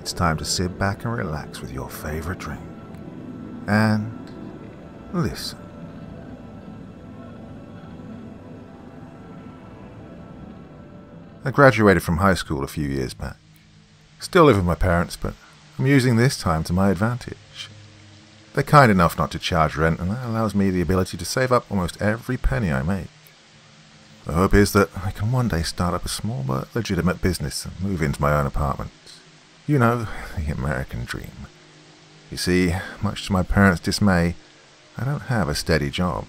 it's time to sit back and relax with your favorite drink. And listen. I graduated from high school a few years back. Still live with my parents, but I'm using this time to my advantage. They're kind enough not to charge rent, and that allows me the ability to save up almost every penny I make. The hope is that I can one day start up a small but legitimate business and move into my own apartment. You know, the American dream. You see, much to my parents' dismay, I don't have a steady job.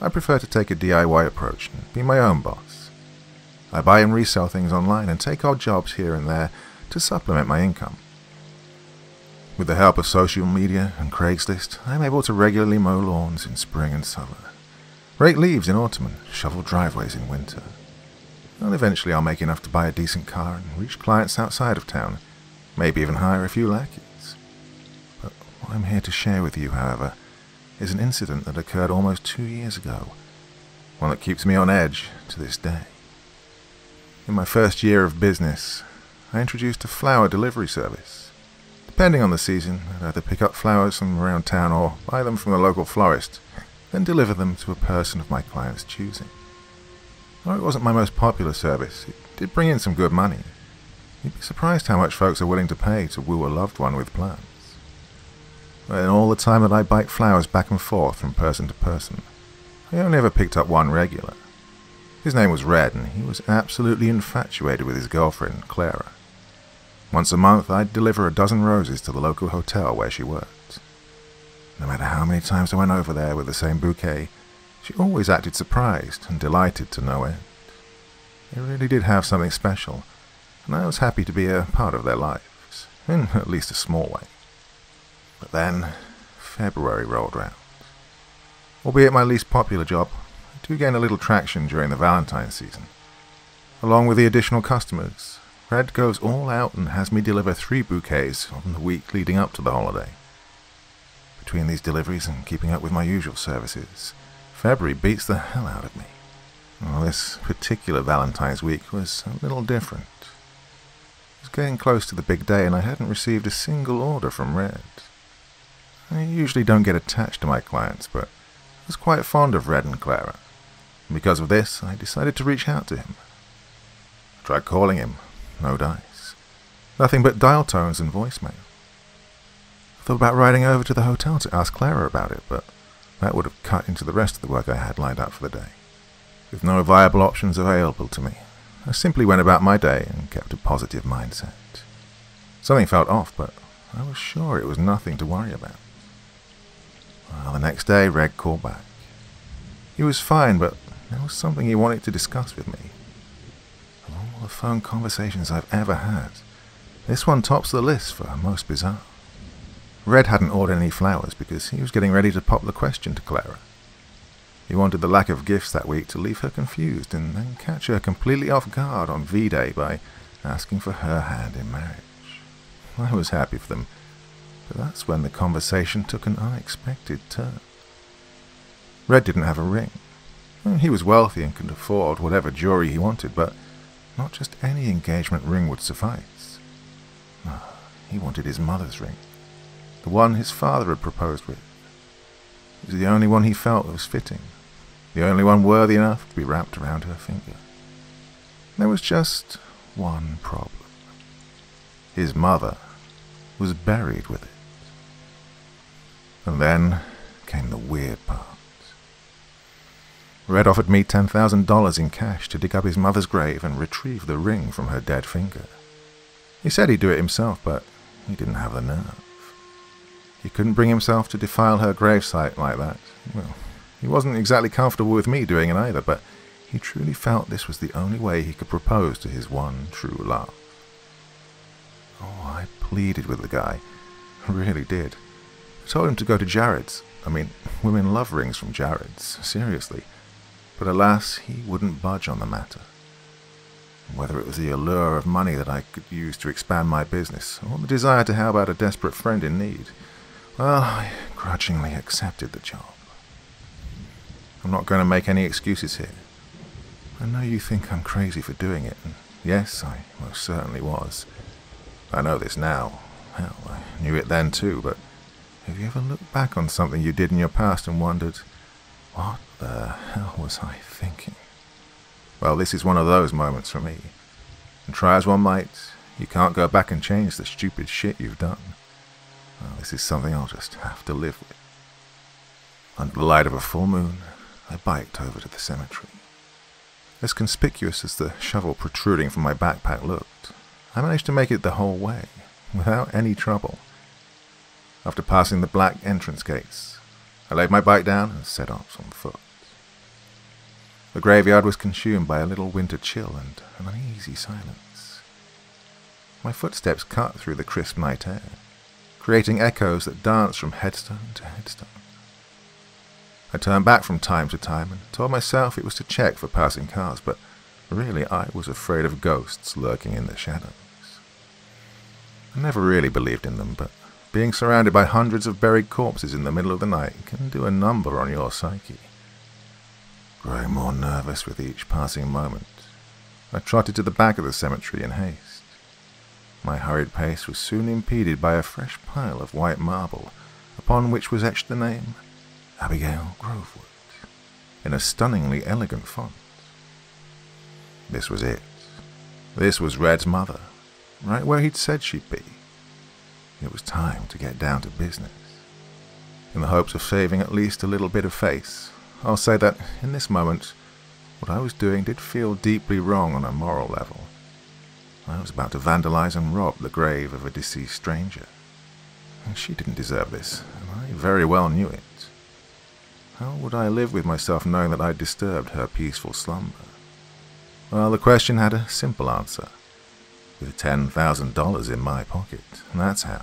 I prefer to take a DIY approach and be my own boss. I buy and resell things online and take odd jobs here and there to supplement my income. With the help of social media and Craigslist, I'm able to regularly mow lawns in spring and summer, rake leaves in autumn, and shovel driveways in winter. And eventually I'll make enough to buy a decent car and reach clients outside of town, maybe even hire a few lackeys. But what I'm here to share with you, however, is an incident that occurred almost 2 years ago, one that keeps me on edge to this day. In my first year of business, I introduced a flower delivery service. Depending on the season, I'd either pick up flowers from around town or buy them from the local florist, then deliver them to a person of my client's choosing. Though it wasn't my most popular service, it did bring in some good money. You'd be surprised how much folks are willing to pay to woo a loved one with plants. And all the time that I biked flowers back and forth from person to person, I only ever picked up one regular. His name was Red, and he was absolutely infatuated with his girlfriend, Clara. Once a month, I'd deliver a dozen roses to the local hotel where she worked. No matter how many times I went over there with the same bouquet, she always acted surprised and delighted to no end. They really did have something special, and I was happy to be a part of their lives, in at least a small way. But then, February rolled round. Albeit my least popular job, I do gain a little traction during the Valentine's season. Along with the additional customers, Red goes all out and has me deliver 3 bouquets on the week leading up to the holiday. Between these deliveries and keeping up with my usual services, February beats the hell out of me. Well, this particular Valentine's week was a little different. It was getting close to the big day and I hadn't received a single order from Red. I usually don't get attached to my clients, but I was quite fond of Red and Clara. And because of this, I decided to reach out to him. I tried calling him. No dice. Nothing but dial tones and voicemail. I thought about riding over to the hotel to ask Clara about it, but that would have cut into the rest of the work I had lined up for the day. With no viable options available to me, I simply went about my day and kept a positive mindset. Something felt off, but I was sure it was nothing to worry about. Well, the next day, Reg called back. He was fine, but there was something he wanted to discuss with me. All the phone conversations I've ever had, this one tops the list for most bizarre. Red hadn't ordered any flowers because he was getting ready to pop the question to Clara. He wanted the lack of gifts that week to leave her confused and then catch her completely off guard on V-Day by asking for her hand in marriage. I was happy for them, but that's when the conversation took an unexpected turn. Red didn't have a ring. He was wealthy and could afford whatever jewelry he wanted, but not just any engagement ring would suffice. He wanted his mother's ring, the one his father had proposed with. It was the only one he felt was fitting, the only one worthy enough to be wrapped around her finger. There was just one problem. His mother was buried with it. And then came the weird part. Red offered me $10,000 in cash to dig up his mother's grave and retrieve the ring from her dead finger. He said he'd do it himself, but he didn't have the nerve. He couldn't bring himself to defile her gravesite like that. Well, he wasn't exactly comfortable with me doing it either, but he truly felt this was the only way he could propose to his one true love. Oh, I pleaded with the guy. I really did. I told him to go to Jared's. I mean, women love rings from Jared's, seriously. But alas, he wouldn't budge on the matter. Whether it was the allure of money that I could use to expand my business, or the desire to help out a desperate friend in need, well, I grudgingly accepted the job. I'm not going to make any excuses here. I know you think I'm crazy for doing it, and yes, I most certainly was. I know this now. Hell, I knew it then too, but have you ever looked back on something you did in your past and wondered, what the hell was I thinking? Well, this is one of those moments for me. And try as one might, you can't go back and change the stupid shit you've done. Well, this is something I'll just have to live with. Under the light of a full moon, I biked over to the cemetery. As conspicuous as the shovel protruding from my backpack looked, I managed to make it the whole way, without any trouble. After passing the black entrance gates, I laid my bike down and set off on foot. The graveyard was consumed by a little winter chill and an uneasy silence. My footsteps cut through the crisp night air, creating echoes that danced from headstone to headstone. I turned back from time to time and told myself it was to check for passing cars, but really I was afraid of ghosts lurking in the shadows. I never really believed in them, but being surrounded by hundreds of buried corpses in the middle of the night can do a number on your psyche. Growing more nervous with each passing moment, I trotted to the back of the cemetery in haste. My hurried pace was soon impeded by a fresh pile of white marble, upon which was etched the name Abigail Grovewood, in a stunningly elegant font. This was it. This was Red's mother, right where he'd said she'd be. It was time to get down to business. In the hopes of saving at least a little bit of face, I'll say that, in this moment, what I was doing did feel deeply wrong on a moral level. I was about to vandalize and rob the grave of a deceased stranger. And she didn't deserve this, and I very well knew it. How would I live with myself knowing that I'd disturbed her peaceful slumber? Well, the question had a simple answer. With $10,000 in my pocket, and that's how.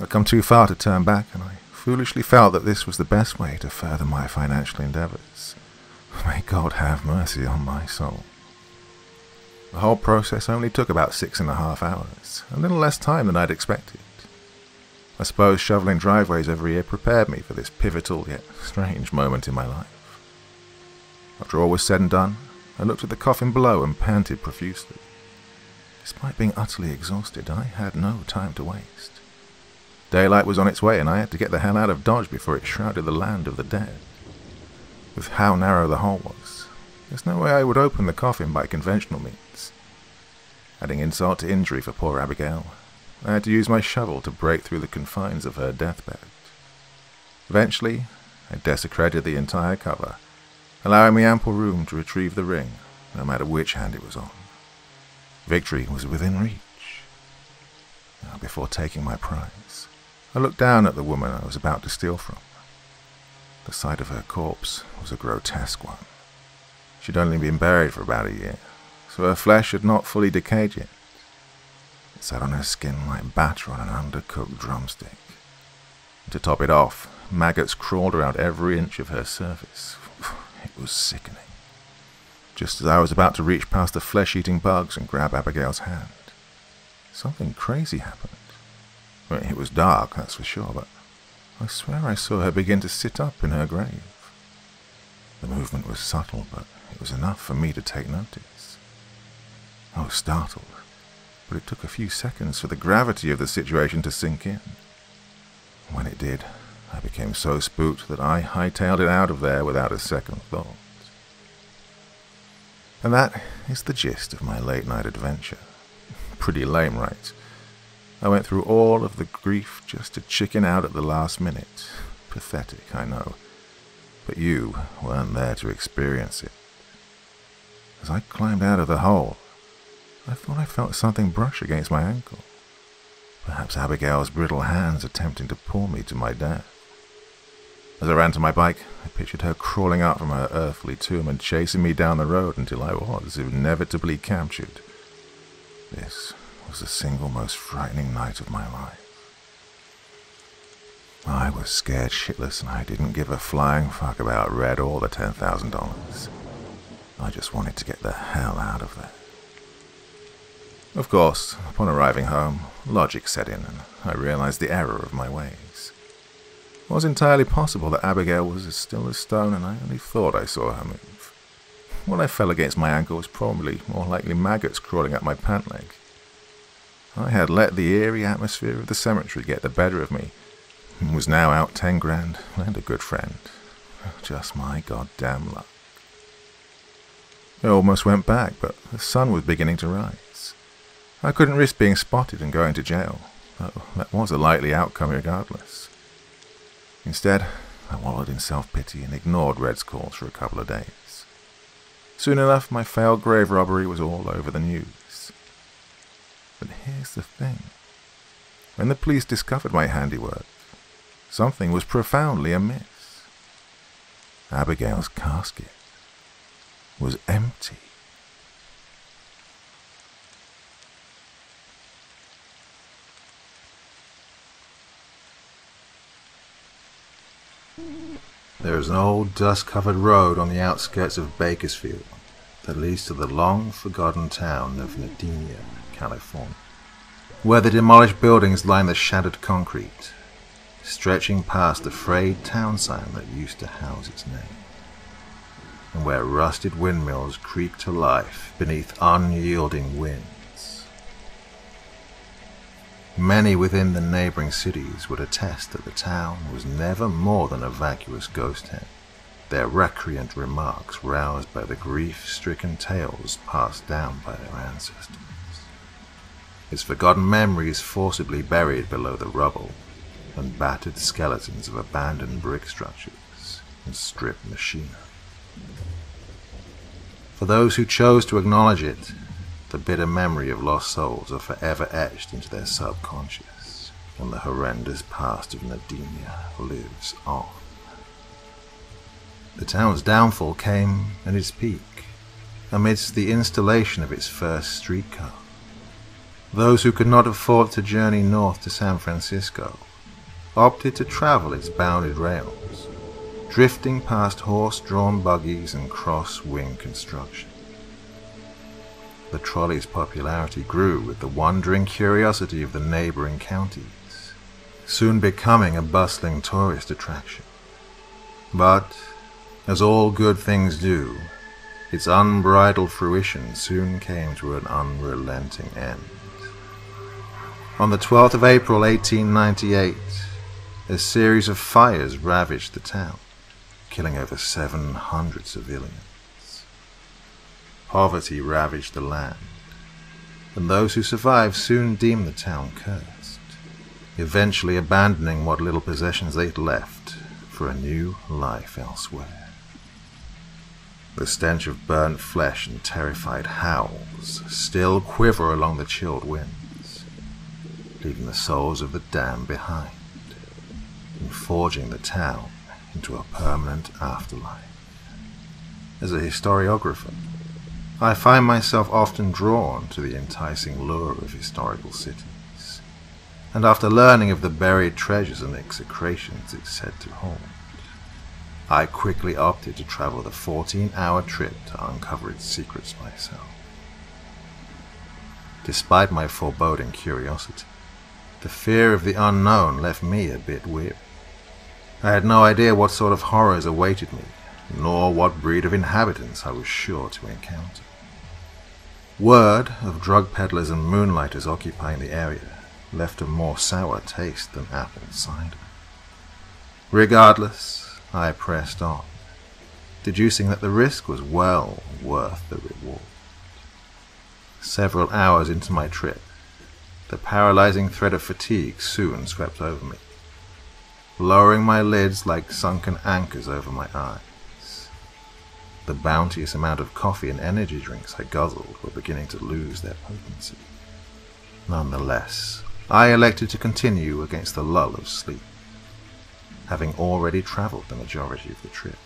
I'd come too far to turn back, and I foolishly felt that this was the best way to further my financial endeavours. May God have mercy on my soul. The whole process only took about 6.5 hours, a little less time than I'd expected. I suppose shoveling driveways every year prepared me for this pivotal yet strange moment in my life. After all was said and done, I looked at the coffin below and panted profusely. Despite being utterly exhausted, I had no time to waste. Daylight was on its way, and I had to get the hell out of Dodge before it shrouded the land of the dead. With how narrow the hole was, there's no way I would open the coffin by conventional means. Adding insult to injury for poor Abigail, I had to use my shovel to break through the confines of her deathbed. Eventually, I desecrated the entire cover, allowing me ample room to retrieve the ring, no matter which hand it was on. Victory was within reach. Now, before taking my prize, I looked down at the woman I was about to steal from. The sight of her corpse was a grotesque one. She'd only been buried for about a year, so her flesh had not fully decayed yet. It sat on her skin like batter on an undercooked drumstick. To top it off, maggots crawled around every inch of her surface. It was sickening. Just as I was about to reach past the flesh-eating bugs and grab Abigail's hand, something crazy happened. Well, it was dark, that's for sure, but I swear I saw her begin to sit up in her grave. The movement was subtle, but it was enough for me to take notice. I was startled, but it took a few seconds for the gravity of the situation to sink in. When it did, I became so spooked that I hightailed it out of there without a second thought. And that is the gist of my late-night adventure. Pretty lame, right? I went through all of the grief just to chicken out at the last minute. Pathetic, I know. But you weren't there to experience it. As I climbed out of the hole, I thought I felt something brush against my ankle. Perhaps Abigail's brittle hands attempting to pull me to my death. As I ran to my bike, I pictured her crawling out from her earthly tomb and chasing me down the road until I was inevitably captured. This was the single most frightening night of my life. I was scared shitless, and I didn't give a flying fuck about Red or the $10,000. I just wanted to get the hell out of there. Of course, upon arriving home, logic set in, and I realized the error of my ways. It was entirely possible that Abigail was as still as stone, and I only thought I saw her move. When I fell against my ankle was probably more likely maggots crawling up my pant leg. I had let the eerie atmosphere of the cemetery get the better of me, and was now out 10 grand and a good friend. Just my goddamn luck. I almost went back, but the sun was beginning to rise. I couldn't risk being spotted and going to jail, but that was a likely outcome regardless. Instead, I wallowed in self-pity and ignored Red's calls for a couple of days. Soon enough, my failed grave robbery was all over the news. But here's the thing. When the police discovered my handiwork, something was profoundly amiss. Abigail's casket was empty. There is an old dust-covered road on the outskirts of Bakersfield that leads to the long-forgotten town of Nadina, California, where the demolished buildings line the shattered concrete, stretching past the frayed town sign that used to house its name, and where rusted windmills creep to life beneath unyielding winds. Many within the neighbouring cities would attest that the town was never more than a vacuous ghost town, their recreant remarks roused by the grief-stricken tales passed down by their ancestors, its forgotten memories forcibly buried below the rubble and battered skeletons of abandoned brick structures and stripped machinery. For those who chose to acknowledge it, the bitter memory of lost souls are forever etched into their subconscious, and the horrendous past of Nadina lives on. The town's downfall came at its peak, amidst the installation of its first streetcar. Those who could not afford to journey north to San Francisco opted to travel its bounded rails, drifting past horse-drawn buggies and cross-wing construction. The trolley's popularity grew with the wandering curiosity of the neighbouring counties, soon becoming a bustling tourist attraction. But, as all good things do, its unbridled fruition soon came to an unrelenting end. On the 12th of April 1898, a series of fires ravaged the town, killing over 700 civilians. Poverty ravaged the land, and those who survived soon deemed the town cursed, eventually abandoning what little possessions they'd left for a new life elsewhere. The stench of burnt flesh and terrified howls still quiver along the chilled winds, leaving the souls of the damned behind, and forging the town into a permanent afterlife. As a historiographer, I find myself often drawn to the enticing lure of historical cities, and after learning of the buried treasures and execrations it's said to hold, I quickly opted to travel the 14-hour trip to uncover its secrets myself. Despite my foreboding curiosity, the fear of the unknown left me a bit weary. I had no idea what sort of horrors awaited me, nor what breed of inhabitants I was sure to encounter. Word of drug peddlers and moonlighters occupying the area left a more sour taste than apple cider. Regardless, I pressed on, deducing that the risk was well worth the reward. Several hours into my trip, the paralyzing threat of fatigue soon swept over me, lowering my lids like sunken anchors over my eyes. The bounteous amount of coffee and energy drinks I guzzled were beginning to lose their potency. Nonetheless, I elected to continue against the lull of sleep, having already traveled the majority of the trip.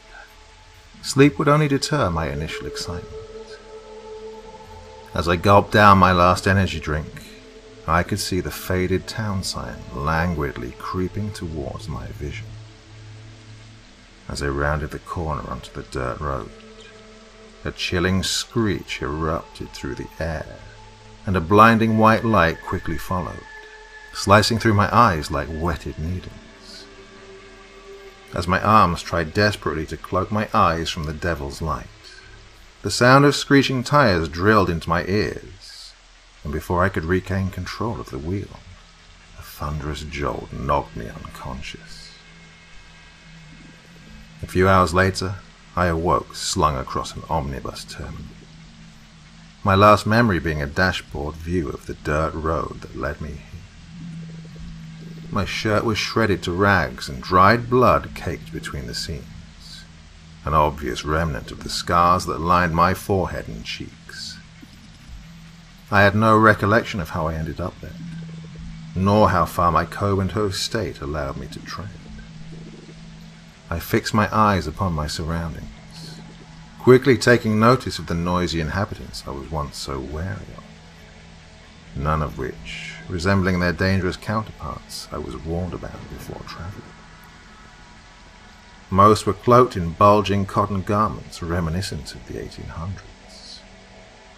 Sleep would only deter my initial excitement. As I gulped down my last energy drink, I could see the faded town sign languidly creeping towards my vision. As I rounded the corner onto the dirt road, a chilling screech erupted through the air, and a blinding white light quickly followed, slicing through my eyes like wetted needles. As my arms tried desperately to cloak my eyes from the devil's light, the sound of screeching tires drilled into my ears, and before I could regain control of the wheel, a thunderous jolt knocked me unconscious. A few hours later, I awoke slung across an omnibus terminal, my last memory being a dashboard view of the dirt road that led me here. My shirt was shredded to rags and dried blood caked between the seams, an obvious remnant of the scars that lined my forehead and cheeks. I had no recollection of how I ended up there, nor how far my co-and-host state allowed me to tread. I fixed my eyes upon my surroundings, quickly taking notice of the noisy inhabitants I was once so wary of, none of which, resembling their dangerous counterparts, I was warned about before traveling. Most were cloaked in bulging cotton garments reminiscent of the 1800s,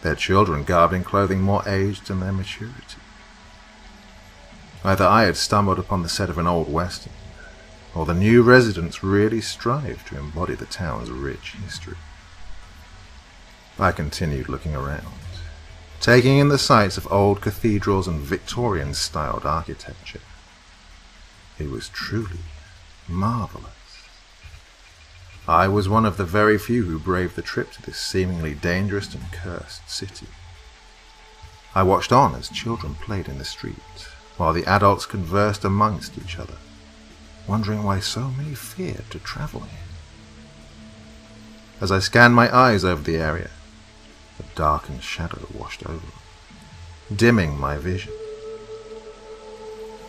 their children garbed in clothing more aged than their maturity. Either I had stumbled upon the set of an old western, or the new residents really strived to embody the town's rich history. I continued looking around, taking in the sights of old cathedrals and Victorian-styled architecture. It was truly marvellous. I was one of the very few who braved the trip to this seemingly dangerous and cursed city. I watched on as children played in the street, while the adults conversed amongst each other, wondering why so many feared to travel here. As I scanned my eyes over the area, a darkened shadow washed over me, dimming my vision.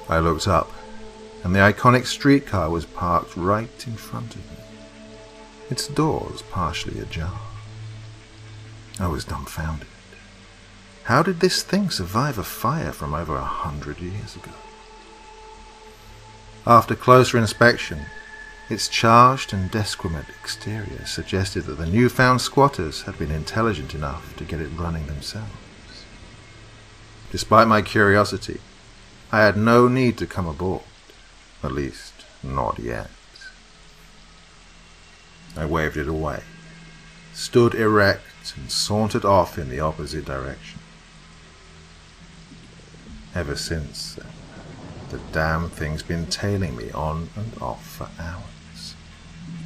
I looked up, and the iconic streetcar was parked right in front of me, its doors partially ajar. I was dumbfounded. How did this thing survive a fire from over 100 years ago? After closer inspection, its charged and desquamate exterior suggested that the newfound squatters had been intelligent enough to get it running themselves. Despite my curiosity, I had no need to come aboard, at least not yet. I waved it away, stood erect, and sauntered off in the opposite direction. Ever since then, the damn thing's been tailing me on and off for hours,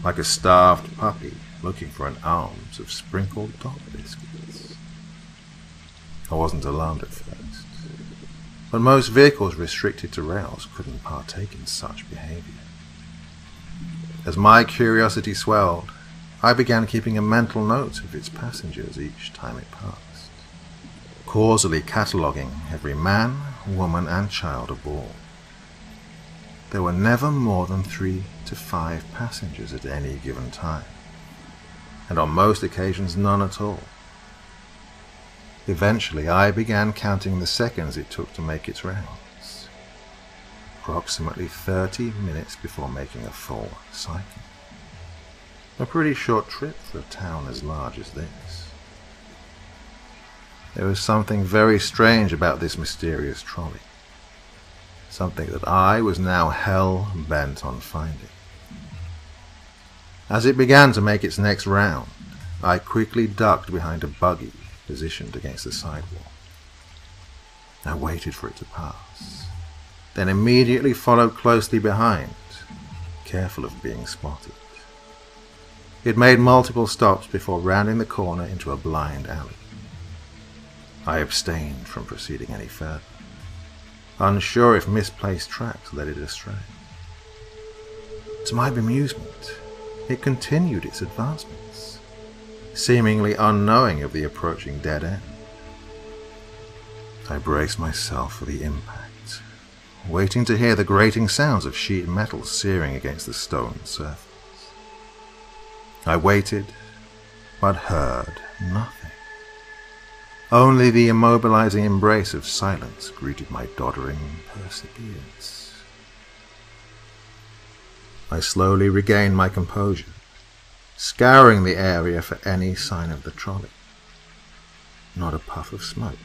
like a starved puppy looking for an alms of sprinkled dog biscuits. I wasn't alarmed at first, but most vehicles restricted to rails couldn't partake in such behaviour. As my curiosity swelled, I began keeping a mental note of its passengers each time it passed, causally cataloguing every man, woman and child aboard. There were never more than 3 to 5 passengers at any given time, and on most occasions none at all. Eventually I began counting the seconds it took to make its rounds, approximately 30 minutes before making a full cycle. A pretty short trip for a town as large as this. There was something very strange about this mysterious trolley, something that I was now hell-bent on finding. As it began to make its next round, I quickly ducked behind a buggy positioned against the sidewalk. I waited for it to pass, then immediately followed closely behind, careful of being spotted. It made multiple stops before rounding the corner into a blind alley. I abstained from proceeding any further, unsure if misplaced tracks led it astray. To my bemusement, it continued its advancements, seemingly unknowing of the approaching dead end. I braced myself for the impact, waiting to hear the grating sounds of sheet metal searing against the stone surface. I waited, but heard nothing. Only the immobilizing embrace of silence greeted my doddering perseverance. I slowly regained my composure, scouring the area for any sign of the trolley. Not a puff of smoke,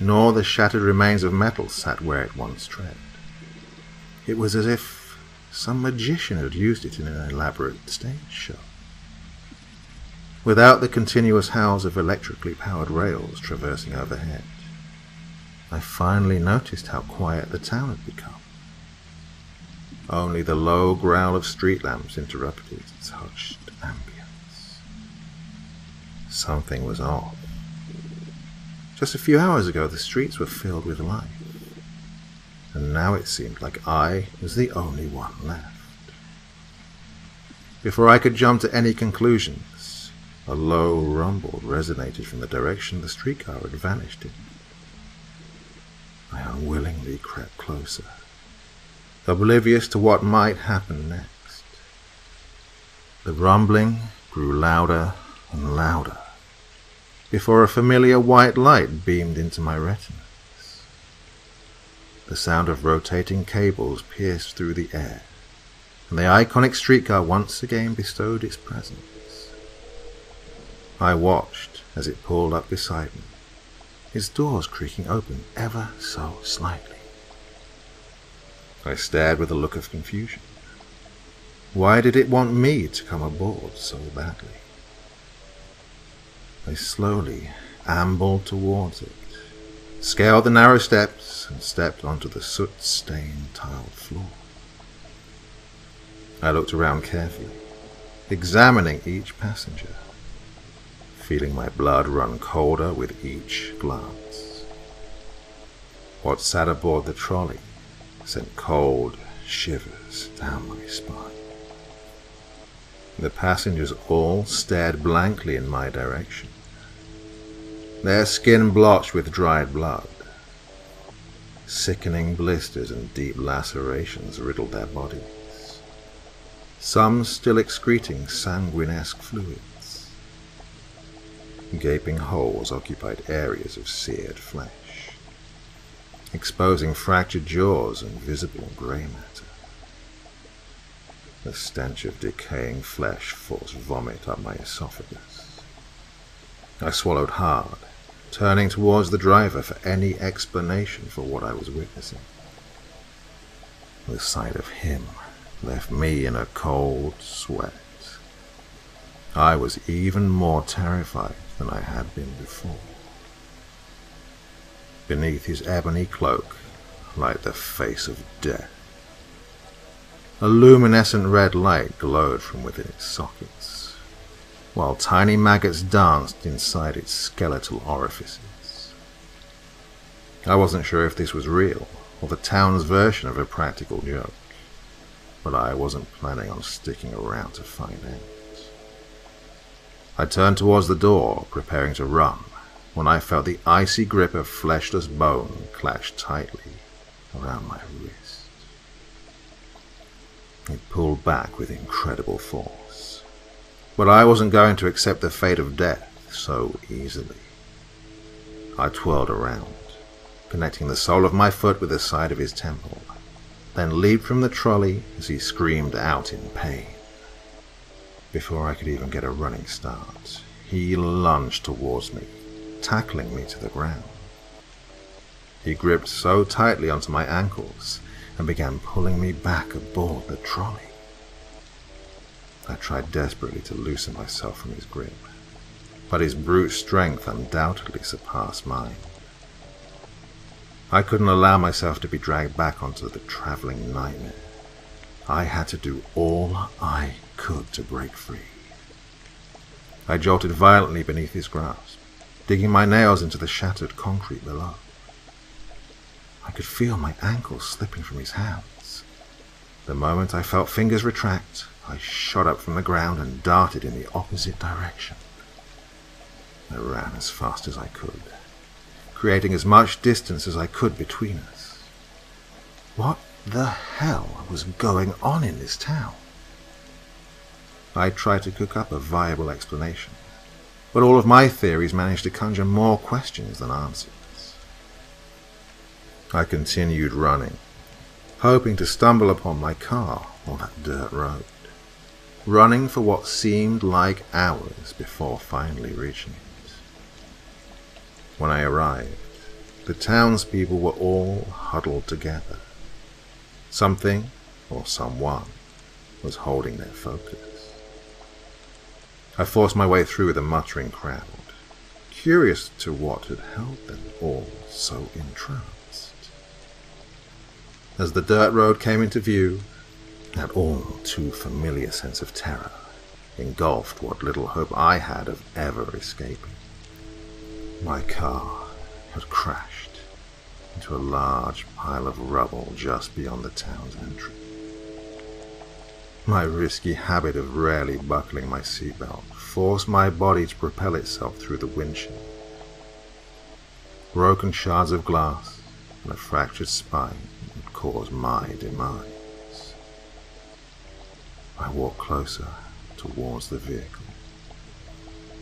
nor the shattered remains of metal sat where it once tread. It was as if some magician had used it in an elaborate stage show. Without the continuous howls of electrically powered rails traversing overhead, I finally noticed how quiet the town had become. Only the low growl of street lamps interrupted its hushed ambience. Something was off. Just a few hours ago the streets were filled with life, and now it seemed like I was the only one left. Before I could jump to any conclusions, a low rumble resonated from the direction the streetcar had vanished in. I unwillingly crept closer, oblivious to what might happen next. The rumbling grew louder and louder, before a familiar white light beamed into my retinas. The sound of rotating cables pierced through the air, and the iconic streetcar once again bestowed its presence. I watched as it pulled up beside me, its doors creaking open ever so slightly. I stared with a look of confusion. Why did it want me to come aboard so badly? I slowly ambled towards it, scaled the narrow steps, and stepped onto the soot-stained tiled floor. I looked around carefully, examining each passenger, feeling my blood run colder with each glance. What sat aboard the trolley sent cold shivers down my spine. The passengers all stared blankly in my direction, their skin blotched with dried blood. Sickening blisters and deep lacerations riddled their bodies, some still excreting sanguinesque fluids. Gaping holes occupied areas of seared flesh, exposing fractured jaws and visible grey matter. The stench of decaying flesh forced vomit up my esophagus. I swallowed hard, turning towards the driver for any explanation for what I was witnessing. The sight of him left me in a cold sweat. I was even more terrified than I had been before. Beneath his ebony cloak lay the face of death. A luminescent red light glowed from within its sockets, while tiny maggots danced inside its skeletal orifices. I wasn't sure if this was real, or the town's version of a practical joke, but I wasn't planning on sticking around to find out. I turned towards the door, preparing to run, when I felt the icy grip of fleshless bone clash tightly around my wrist. It pulled back with incredible force, but I wasn't going to accept the fate of death so easily. I twirled around, connecting the sole of my foot with the side of his temple, then leaped from the trolley as he screamed out in pain. Before I could even get a running start, he lunged towards me, tackling me to the ground. He gripped so tightly onto my ankles and began pulling me back aboard the trolley. I tried desperately to loosen myself from his grip, but his brute strength undoubtedly surpassed mine. I couldn't allow myself to be dragged back onto the traveling nightmare. I had to do all I could to break free. I jolted violently beneath his grasp, digging my nails into the shattered concrete below. I could feel my ankles slipping from his hands. The moment I felt fingers retract, I shot up from the ground and darted in the opposite direction. I ran as fast as I could, creating as much distance as I could between us. What the hell was going on in this town? I tried to cook up a viable explanation, but all of my theories managed to conjure more questions than answers. I continued running, hoping to stumble upon my car on that dirt road, running for what seemed like hours before finally reaching it. When I arrived, the townspeople were all huddled together. Something, or someone, was holding their focus. I forced my way through the muttering crowd, curious to what had held them all so entranced. As the dirt road came into view, that all too familiar sense of terror engulfed what little hope I had of ever escaping. My car had crashed into a large pile of rubble just beyond the town's entry. My risky habit of rarely buckling my seatbelt forced my body to propel itself through the windshield. Broken shards of glass and a fractured spine would cause my demise. I walked closer towards the vehicle,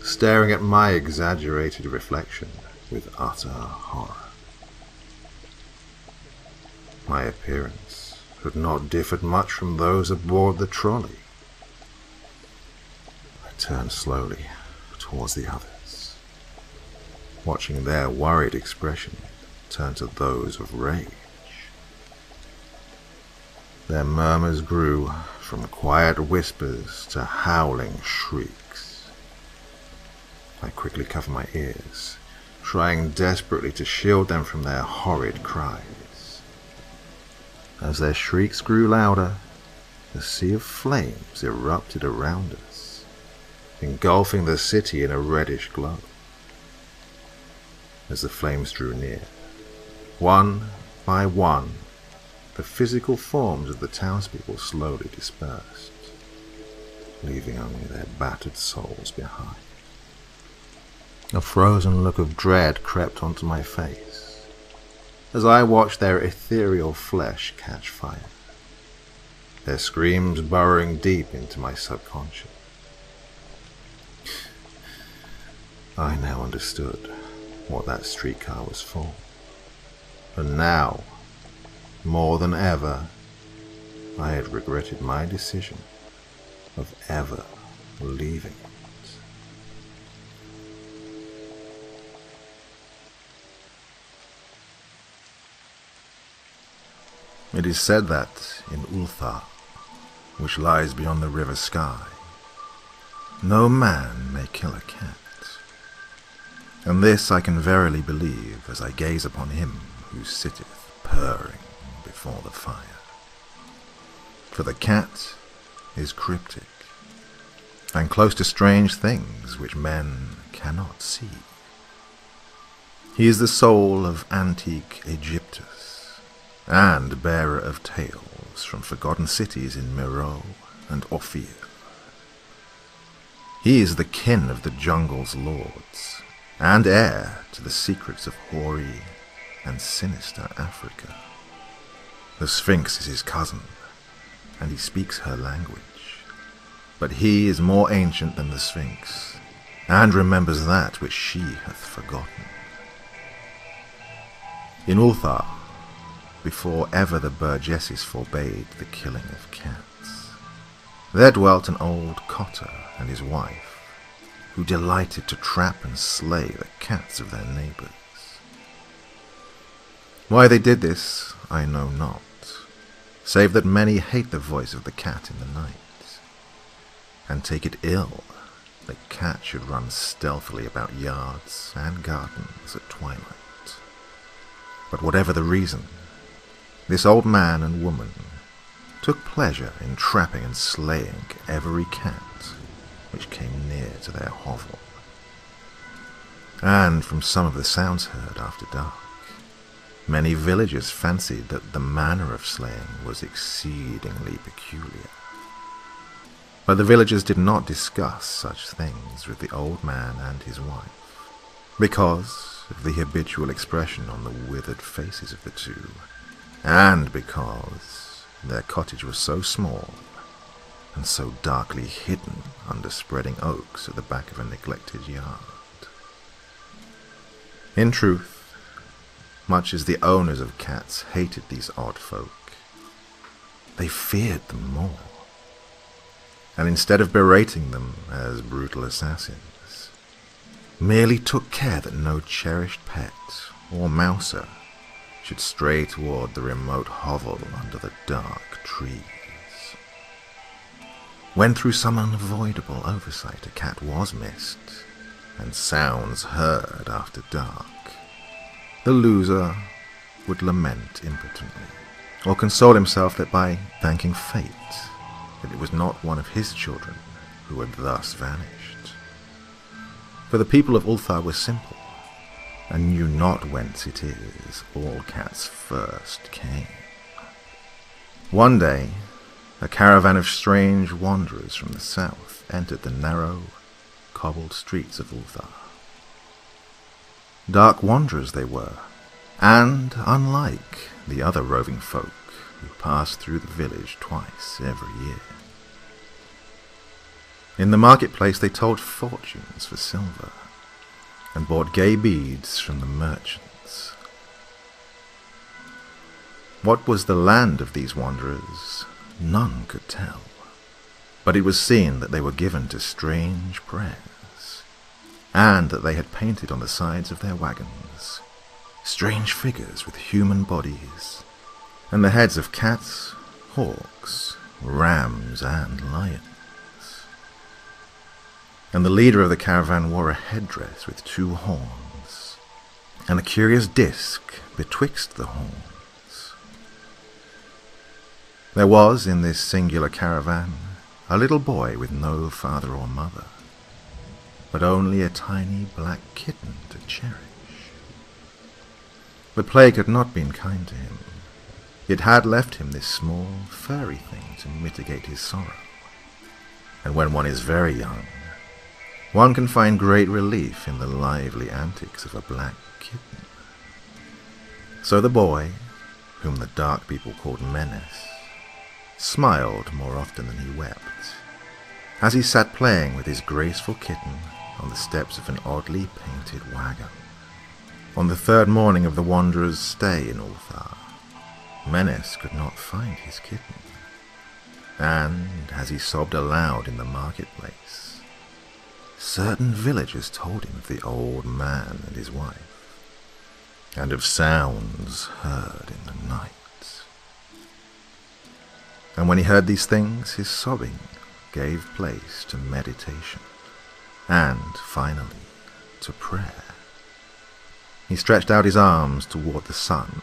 staring at my exaggerated reflection with utter horror. My appearance had not differed much from those aboard the trolley. Turned slowly towards the others, watching their worried expression turn to those of rage. Their murmurs grew from quiet whispers to howling shrieks. I quickly covered my ears, trying desperately to shield them from their horrid cries. As their shrieks grew louder, a sea of flames erupted around us, engulfing the city in a reddish glow. As the flames drew near, one by one, the physical forms of the townspeople slowly dispersed, leaving only their battered souls behind. A frozen look of dread crept onto my face as I watched their ethereal flesh catch fire, their screams burrowing deep into my subconscious. I now understood what that streetcar was for, and now, more than ever, I had regretted my decision of ever leaving it. It is said that in Ulthar, which lies beyond the river Sky, no man may kill a cat. And this I can verily believe as I gaze upon him who sitteth purring before the fire. For the cat is cryptic, and close to strange things which men cannot see. He is the soul of antique Egyptus, and bearer of tales from forgotten cities in Meroe and Ophir. He is the kin of the jungle's lords, and heir to the secrets of hoary and sinister Africa. The Sphinx is his cousin, and he speaks her language. But he is more ancient than the Sphinx, and remembers that which she hath forgotten. In Ulthar, before ever the burgesses forbade the killing of cats, there dwelt an old cotter and his wife, who delighted to trap and slay the cats of their neighbours. Why they did this, I know not, save that many hate the voice of the cat in the night, and take it ill that cat should run stealthily about yards and gardens at twilight. But whatever the reason, this old man and woman took pleasure in trapping and slaying every cat which came near to their hovel. And from some of the sounds heard after dark, many villagers fancied that the manner of slaying was exceedingly peculiar. But the villagers did not discuss such things with the old man and his wife, because of the habitual expression on the withered faces of the two, and because their cottage was so small and so darkly hidden under spreading oaks at the back of a neglected yard. In truth, much as the owners of cats hated these odd folk, they feared them more, and instead of berating them as brutal assassins, merely took care that no cherished pet or mouser should stray toward the remote hovel under the dark tree. When through some unavoidable oversight a cat was missed, and sounds heard after dark. The loser would lament impotently, or console himself that by thanking fate that it was not one of his children who had thus vanished. For the people of Ulthar were simple, and knew not whence it is all cats first came. One day, a caravan of strange wanderers from the south entered the narrow, cobbled streets of Ulthar. Dark wanderers they were, and unlike the other roving folk who passed through the village twice every year. In the marketplace they told fortunes for silver, and bought gay beads from the merchants. What was the land of these wanderers? None could tell, but it was seen that they were given to strange prayers, and that they had painted on the sides of their wagons strange figures with human bodies, and the heads of cats, hawks, rams, and lions. And the leader of the caravan wore a headdress with two horns, and a curious disc betwixt the horns. There was, in this singular caravan, a little boy with no father or mother, but only a tiny black kitten to cherish. The plague had not been kind to him. It had left him this small, furry thing to mitigate his sorrow. And when one is very young, one can find great relief in the lively antics of a black kitten. So the boy, whom the dark people called Menace, smiled more often than he wept, as he sat playing with his graceful kitten on the steps of an oddly painted wagon. On the third morning of the wanderer's stay in Ulthar, Menes could not find his kitten, and, as he sobbed aloud in the marketplace, certain villagers told him of the old man and his wife, and of sounds heard in the night. And when he heard these things, his sobbing gave place to meditation, and, finally, to prayer. He stretched out his arms toward the sun,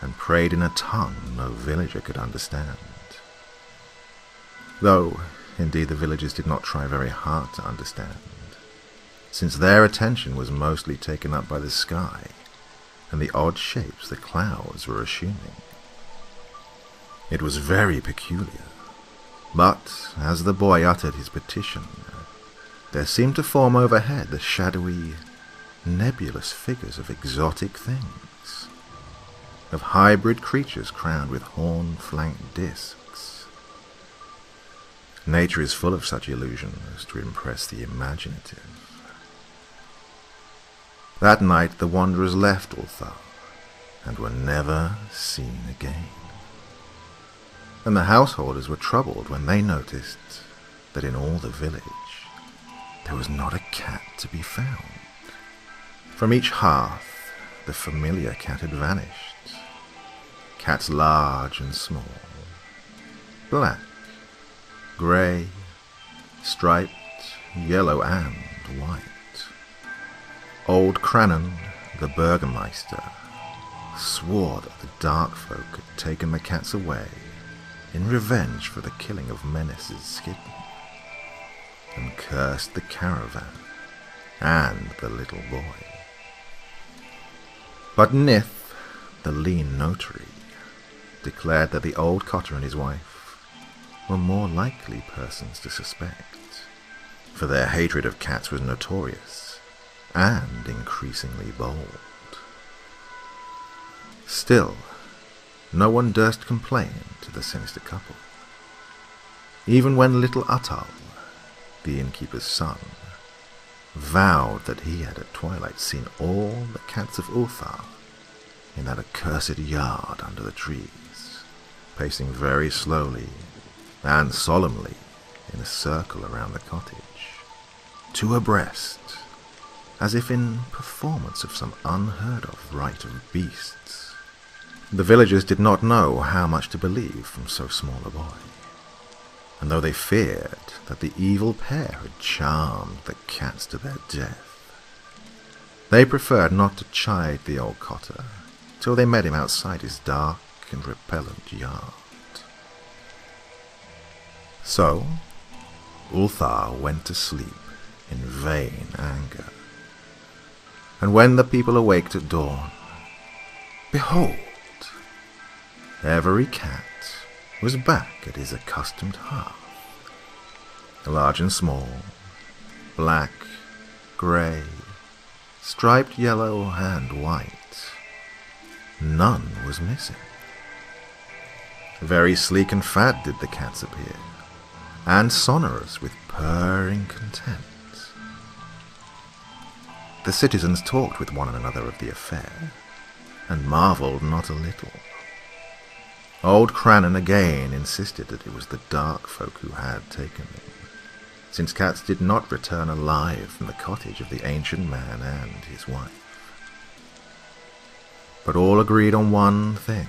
and prayed in a tongue no villager could understand. Though, indeed, the villagers did not try very hard to understand, since their attention was mostly taken up by the sky, and the odd shapes the clouds were assuming. It was very peculiar, but as the boy uttered his petition, there seemed to form overhead the shadowy, nebulous figures of exotic things, of hybrid creatures crowned with horn-flanked discs. Nature is full of such illusions to impress the imaginative. That night the wanderers left Ulthar and were never seen again. And the householders were troubled when they noticed that in all the village there was not a cat to be found. From each hearth the familiar cat had vanished, cats large and small, black, grey, striped, yellow and white. Old Kranon, the burgomeister, swore that the dark folk had taken the cats away in revenge for the killing of Menes's kitten, and cursed the caravan and the little boy. But Nith, the lean notary, declared that the old cotter and his wife were more likely persons to suspect, for their hatred of cats was notorious and increasingly bold. Still, no one durst complain to the sinister couple. Even when little Atal, the innkeeper's son, vowed that he had at twilight seen all the cats of Ulthar in that accursed yard under the trees, pacing very slowly and solemnly in a circle around the cottage, two abreast, as if in performance of some unheard-of rite of beasts. The villagers did not know how much to believe from so small a boy, and though they feared that the evil pair had charmed the cats to their death, They preferred not to chide the old cotter till they met him outside his dark and repellent yard. So Ulthar went to sleep in vain anger. And when the people awaked at dawn, behold, every cat was back at his accustomed hearth, large and small, black, grey, striped yellow and white. None was missing. Very sleek and fat did the cats appear, and sonorous with purring content. The citizens talked with one another of the affair, and marvelled not a little. Old Kranon again insisted that it was the dark folk who had taken them, since cats did not return alive from the cottage of the ancient man and his wife. But all agreed on one thing,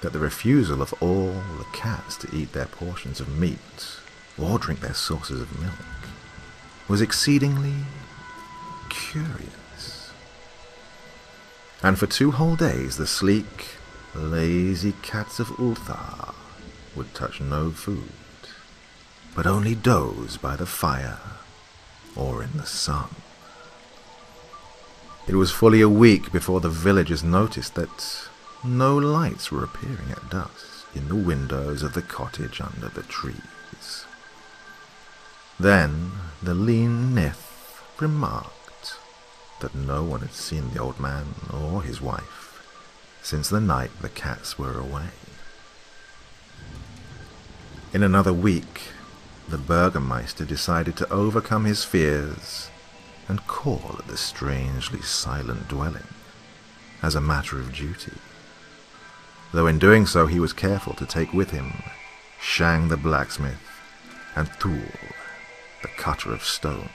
that the refusal of all the cats to eat their portions of meat or drink their sources of milk was exceedingly curious. And for 2 whole days the sleek, lazy cats of Ulthar would touch no food, but only doze by the fire or in the sun. It was fully a week before the villagers noticed that no lights were appearing at dusk in the windows of the cottage under the trees. Then the lean Nith remarked that no one had seen the old man or his wife since the night the cats were away. In another week, the burgomeister decided to overcome his fears and call at the strangely silent dwelling as a matter of duty, though in doing so he was careful to take with him Shang the blacksmith and Thul the cutter of stone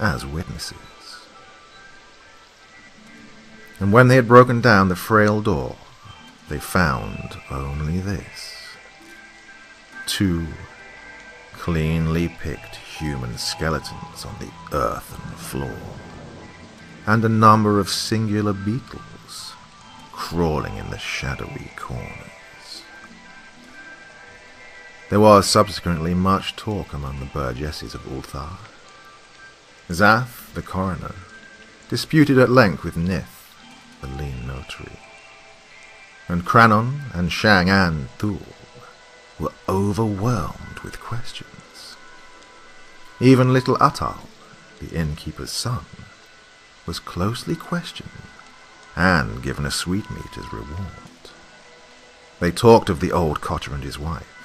as witnesses. And when they had broken down the frail door, they found only this: 2 cleanly picked human skeletons on the earthen floor, and a number of singular beetles crawling in the shadowy corners. There was subsequently much talk among the burgesses of Ulthar. Zath, the coroner, disputed at length with Nith, the lean notary, and Kranon and Shang and Thul were overwhelmed with questions. Even little Atal, the innkeeper's son, was closely questioned and given a sweetmeat as reward. They talked of the old cotter and his wife,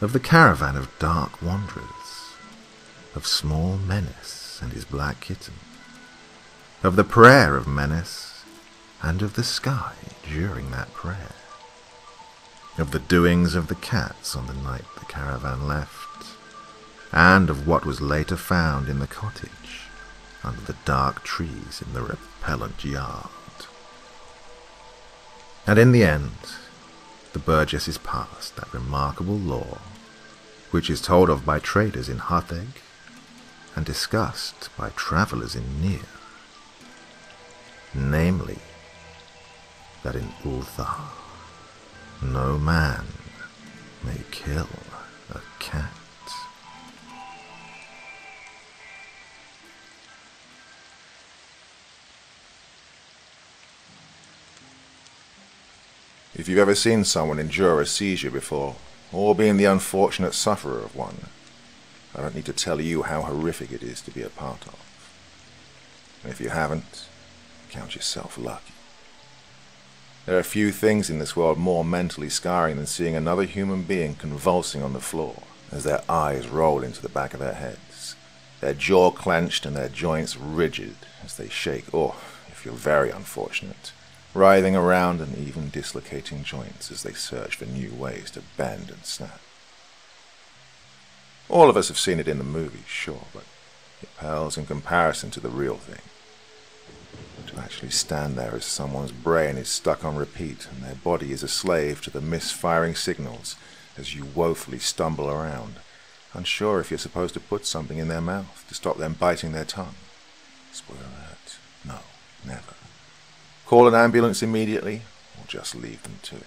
of the caravan of dark wanderers, of small Menace and his black kitten, of the prayer of Menace, and of the sky during that prayer, of the doings of the cats on the night the caravan left, and of what was later found in the cottage under the dark trees in the repellent yard. And in the end, the burgesses passed that remarkable law, which is told of by traders in Hatheg and discussed by travellers in Nir, namely, that in Ulthar, no man may kill a cat. If you've ever seen someone endure a seizure before, or been the unfortunate sufferer of one, I don't need to tell you how horrific it is to be a part of. And if you haven't, count yourself lucky. There are few things in this world more mentally scarring than seeing another human being convulsing on the floor as their eyes roll into the back of their heads, their jaw clenched and their joints rigid as they shake, or, if you're very unfortunate, writhing around and even dislocating joints as they search for new ways to bend and snap. All of us have seen it in the movies, sure, but it pales in comparison to the real thing. To actually stand there as someone's brain is stuck on repeat and their body is a slave to the misfiring signals as you woefully stumble around, unsure if you're supposed to put something in their mouth to stop them biting their tongue, Spoiler alert. No, never. Call an ambulance immediately, or just leave them to it.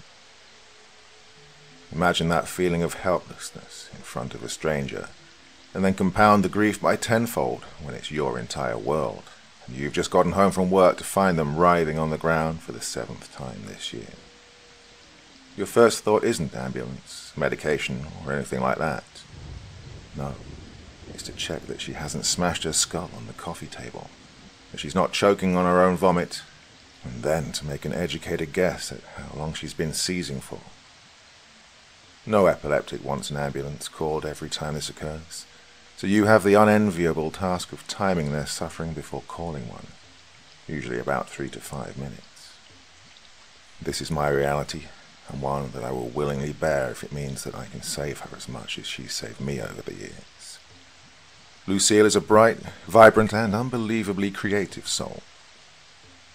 Imagine that feeling of helplessness in front of a stranger, and then compound the grief by tenfold when it's your entire world, and you've just gotten home from work to find them writhing on the ground for the 7th time this year. Your first thought isn't ambulance, medication, or anything like that. No, it's to check that she hasn't smashed her skull on the coffee table, that she's not choking on her own vomit, and then to make an educated guess at how long she's been seizing for. No epileptic wants an ambulance called every time this occurs, so you have the unenviable task of timing their suffering before calling one, usually about 3 to 5 minutes. This is my reality, and one that I will willingly bear if it means that I can save her as much as she saved me over the years. Lucille is a bright, vibrant, and unbelievably creative soul.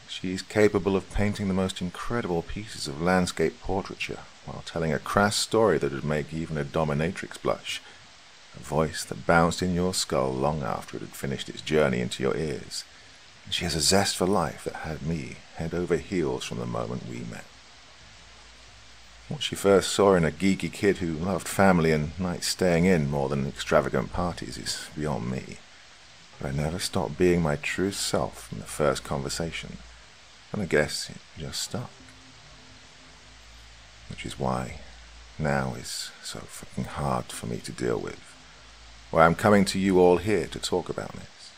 She is capable of painting the most incredible pieces of landscape portraiture while telling a crass story that would make even a dominatrix blush, a voice that bounced in your skull long after it had finished its journey into your ears. And she has a zest for life that had me head over heels from the moment we met. What she first saw in a geeky kid who loved family and nights staying in more than extravagant parties is beyond me. But I never stopped being my true self from the first conversation, and I guess it just stuck. Which is why now is so fucking hard for me to deal with. Why I'm coming to you all here to talk about this.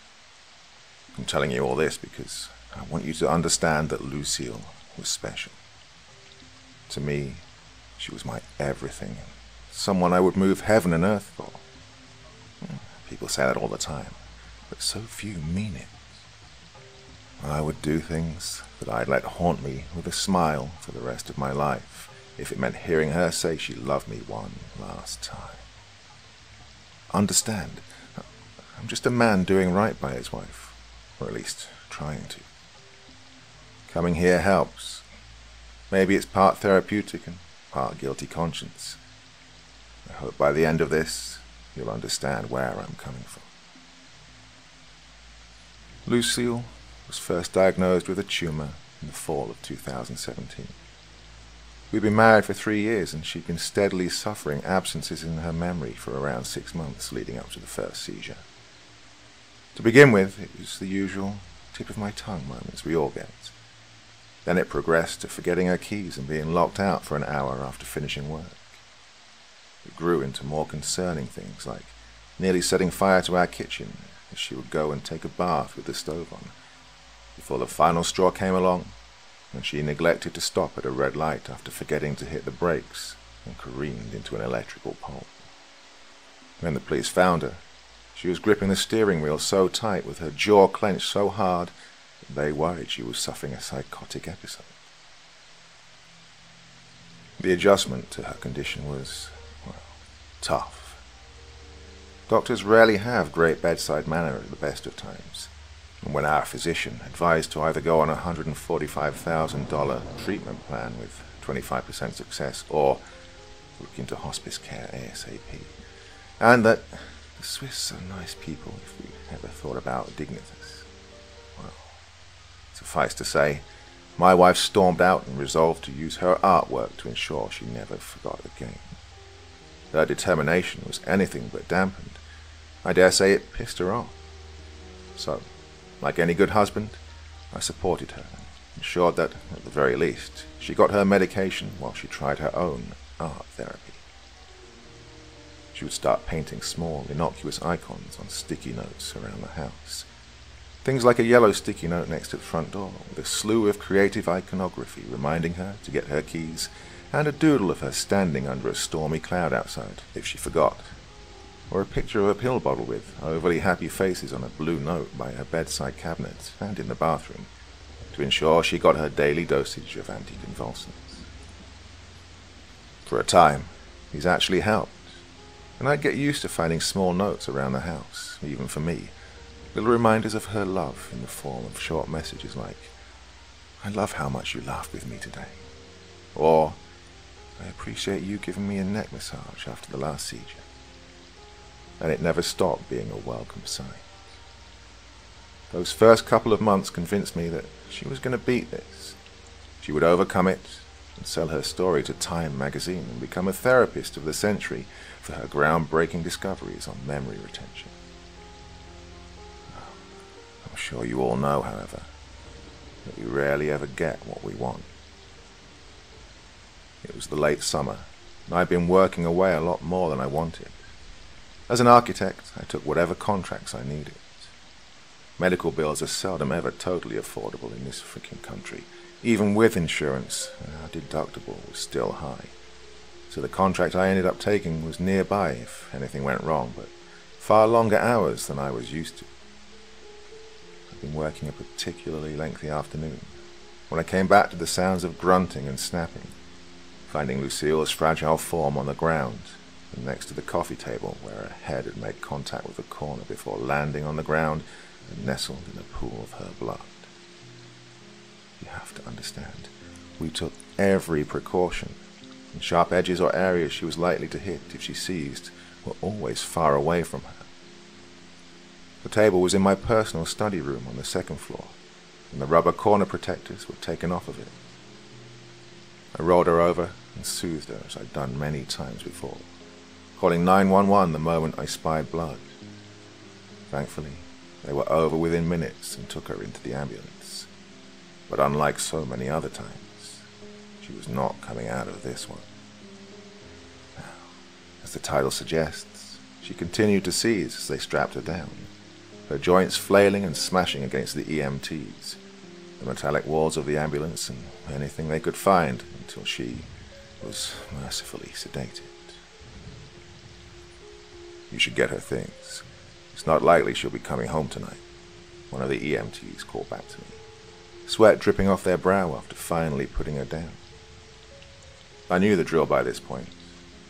I'm telling you all this because I want you to understand that Lucille was special. To me, she was my everything, someone I would move heaven and earth for. People say that all the time, but so few mean it. I would do things that I'd let haunt me with a smile for the rest of my life, if it meant hearing her say she loved me one last time. Understand, I'm just a man doing right by his wife, or at least trying to. Coming here helps. Maybe it's part therapeutic and part guilty conscience. I hope by the end of this, you'll understand where I'm coming from. Lucille was first diagnosed with a tumour in the fall of 2017. We'd been married for 3 years, and she'd been steadily suffering absences in her memory for around 6 months leading up to the first seizure. To begin with, it was the usual tip-of-my-tongue moments we all get. Then it progressed to forgetting her keys and being locked out for an hour after finishing work. It grew into more concerning things, like nearly setting fire to our kitchen as she would go and take a bath with the stove on, before the final straw came along, and she neglected to stop at a red light after forgetting to hit the brakes and careened into an electrical pole. When the police found her, she was gripping the steering wheel so tight with her jaw clenched so hard they worried she was suffering a psychotic episode. The adjustment to her condition was, well, tough. Doctors rarely have great bedside manner at the best of times, and when our physician advised to either go on a $145,000 treatment plan with 25% success or look into hospice care ASAP, and that the Swiss are nice people if we ever thought about Dignitas. Well, suffice to say, my wife stormed out and resolved to use her artwork to ensure she never forgot the game. Her determination was anything but dampened. I dare say it pissed her off. So, like any good husband, I supported her, ensured that, at the very least, she got her medication while she tried her own art therapy. She would start painting small, innocuous icons on sticky notes around the house. Things like a yellow sticky note next to the front door, with a slew of creative iconography reminding her to get her keys, and a doodle of her standing under a stormy cloud outside, if she forgot, or a picture of a pill bottle with overly happy faces on a blue note by her bedside cabinet and in the bathroom, to ensure she got her daily dosage of anticonvulsants. For a time, these actually helped, and I'd get used to finding small notes around the house, even for me, little reminders of her love in the form of short messages like, "I love how much you laughed with me today," or "I appreciate you giving me a neck massage after the last seizure." And it never stopped being a welcome sight. Those first couple of months convinced me that she was going to beat this. She would overcome it and sell her story to Time magazine and become a therapist of the century for her groundbreaking discoveries on memory retention. I'm sure you all know, however, that we rarely ever get what we want. It was the late summer, and I'd been working away a lot more than I wanted. As an architect, I took whatever contracts I needed. Medical bills are seldom ever totally affordable in this freaking country. Even with insurance, our deductible was still high. So the contract I ended up taking was nearby if anything went wrong, but far longer hours than I was used to. I'd been working a particularly lengthy afternoon, when I came back to the sounds of grunting and snapping, finding Lucille's fragile form on the ground, and next to the coffee table where her head had made contact with the corner before landing on the ground and nestled in a pool of her blood. You have to understand, we took every precaution, and sharp edges or areas she was likely to hit if she seized were always far away from her. The table was in my personal study room on the second floor, and the rubber corner protectors were taken off of it. I rolled her over and soothed her as I'd done many times before, calling 911 the moment I spied blood. Thankfully, they were over within minutes and took her into the ambulance. But unlike so many other times, she was not coming out of this one. Now, as the title suggests, she continued to seize as they strapped her down, her joints flailing and smashing against the EMTs, the metallic walls of the ambulance, and anything they could find until she was mercifully sedated. You should get her things. It's not likely she'll be coming home tonight, one of the EMTs called back to me, sweat dripping off their brow after finally putting her down. I knew the drill by this point,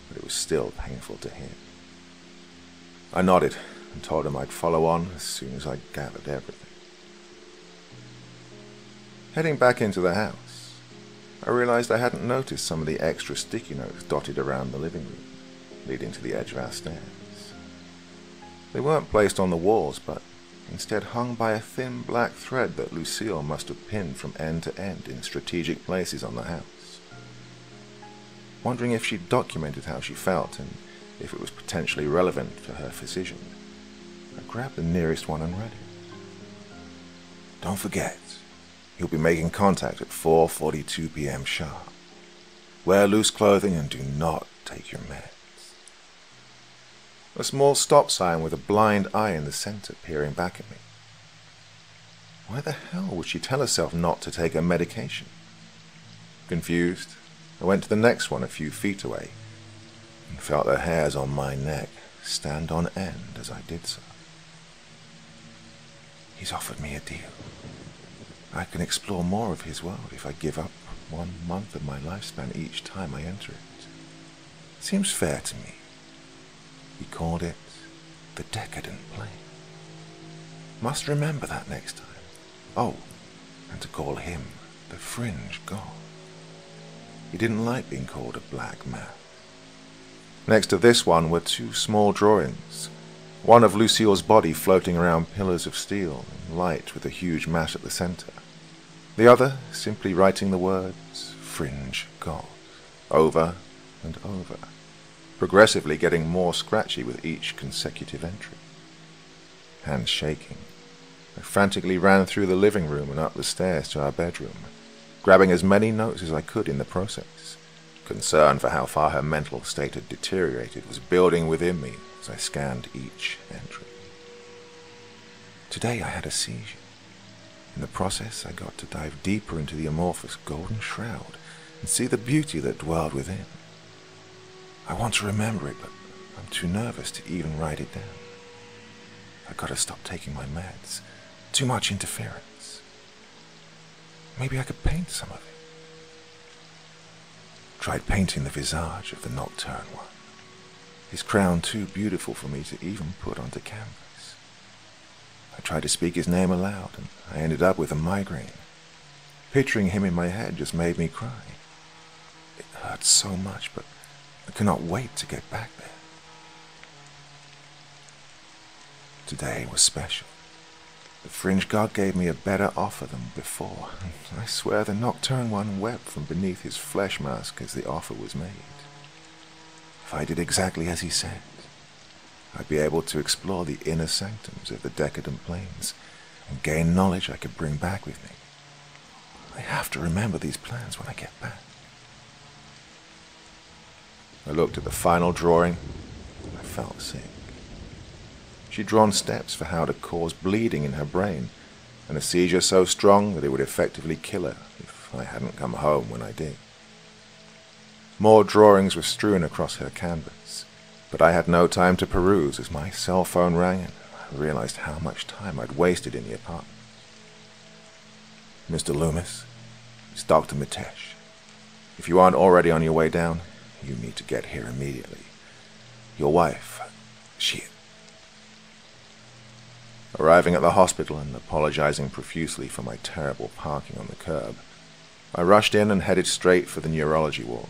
but it was still painful to hear. I nodded and told him I'd follow on as soon as I gathered everything. Heading back into the house, I realized I hadn't noticed some of the extra sticky notes dotted around the living room, leading to the edge of our stairs. They weren't placed on the walls, but instead hung by a thin black thread that Lucille must have pinned from end to end in strategic places on the house. Wondering if she'd documented how she felt and if it was potentially relevant to her physician, I grabbed the nearest one and read it. Don't forget, you'll be making contact at 4:42 p.m. sharp. Wear loose clothing and do not take your meds. A small stop sign with a blind eye in the center peering back at me. Why the hell would she tell herself not to take her medication? Confused, I went to the next one a few feet away and felt the hairs on my neck stand on end as I did so. He's offered me a deal. I can explore more of his world if I give up 1 month of my lifespan each time I enter it. Seems fair to me. He called it the Decadent Plain. Must remember that next time. Oh, and to call him the Fringe God. He didn't like being called a black man. Next to this one were two small drawings, one of Lucille's body floating around pillars of steel and light with a huge mass at the center, the other simply writing the words Fringe God over and over, progressively getting more scratchy with each consecutive entry. Hands shaking, I frantically ran through the living room and up the stairs to our bedroom, grabbing as many notes as I could in the process. Concern for how far her mental state had deteriorated was building within me as I scanned each entry. Today I had a seizure. In the process, I got to dive deeper into the amorphous golden shroud and see the beauty that dwelled within. I want to remember it, but I'm too nervous to even write it down. I've got to stop taking my meds. Too much interference. Maybe I could paint some of it. Tried painting the visage of the Nocturne One. His crown too beautiful for me to even put onto canvas. I tried to speak his name aloud, and I ended up with a migraine. Picturing him in my head just made me cry. It hurt so much, but I cannot wait to get back there. Today was special. The Fringe God gave me a better offer than before. I swear the Nocturne One wept from beneath his flesh mask as the offer was made. If I did exactly as he said, I'd be able to explore the inner sanctums of the Decadent Plains and gain knowledge I could bring back with me. I have to remember these plans when I get back. I looked at the final drawing. I felt sick. She'd drawn steps for how to cause bleeding in her brain, and a seizure so strong that it would effectively kill her if I hadn't come home when I did. More drawings were strewn across her canvas, but I had no time to peruse as my cell phone rang and I realized how much time I'd wasted in the apartment. Mr. Loomis, it's Dr. Mitesh. If you aren't already on your way down, you need to get here immediately. Your wife, she... Arriving at the hospital and apologizing profusely for my terrible parking on the curb, I rushed in and headed straight for the neurology ward.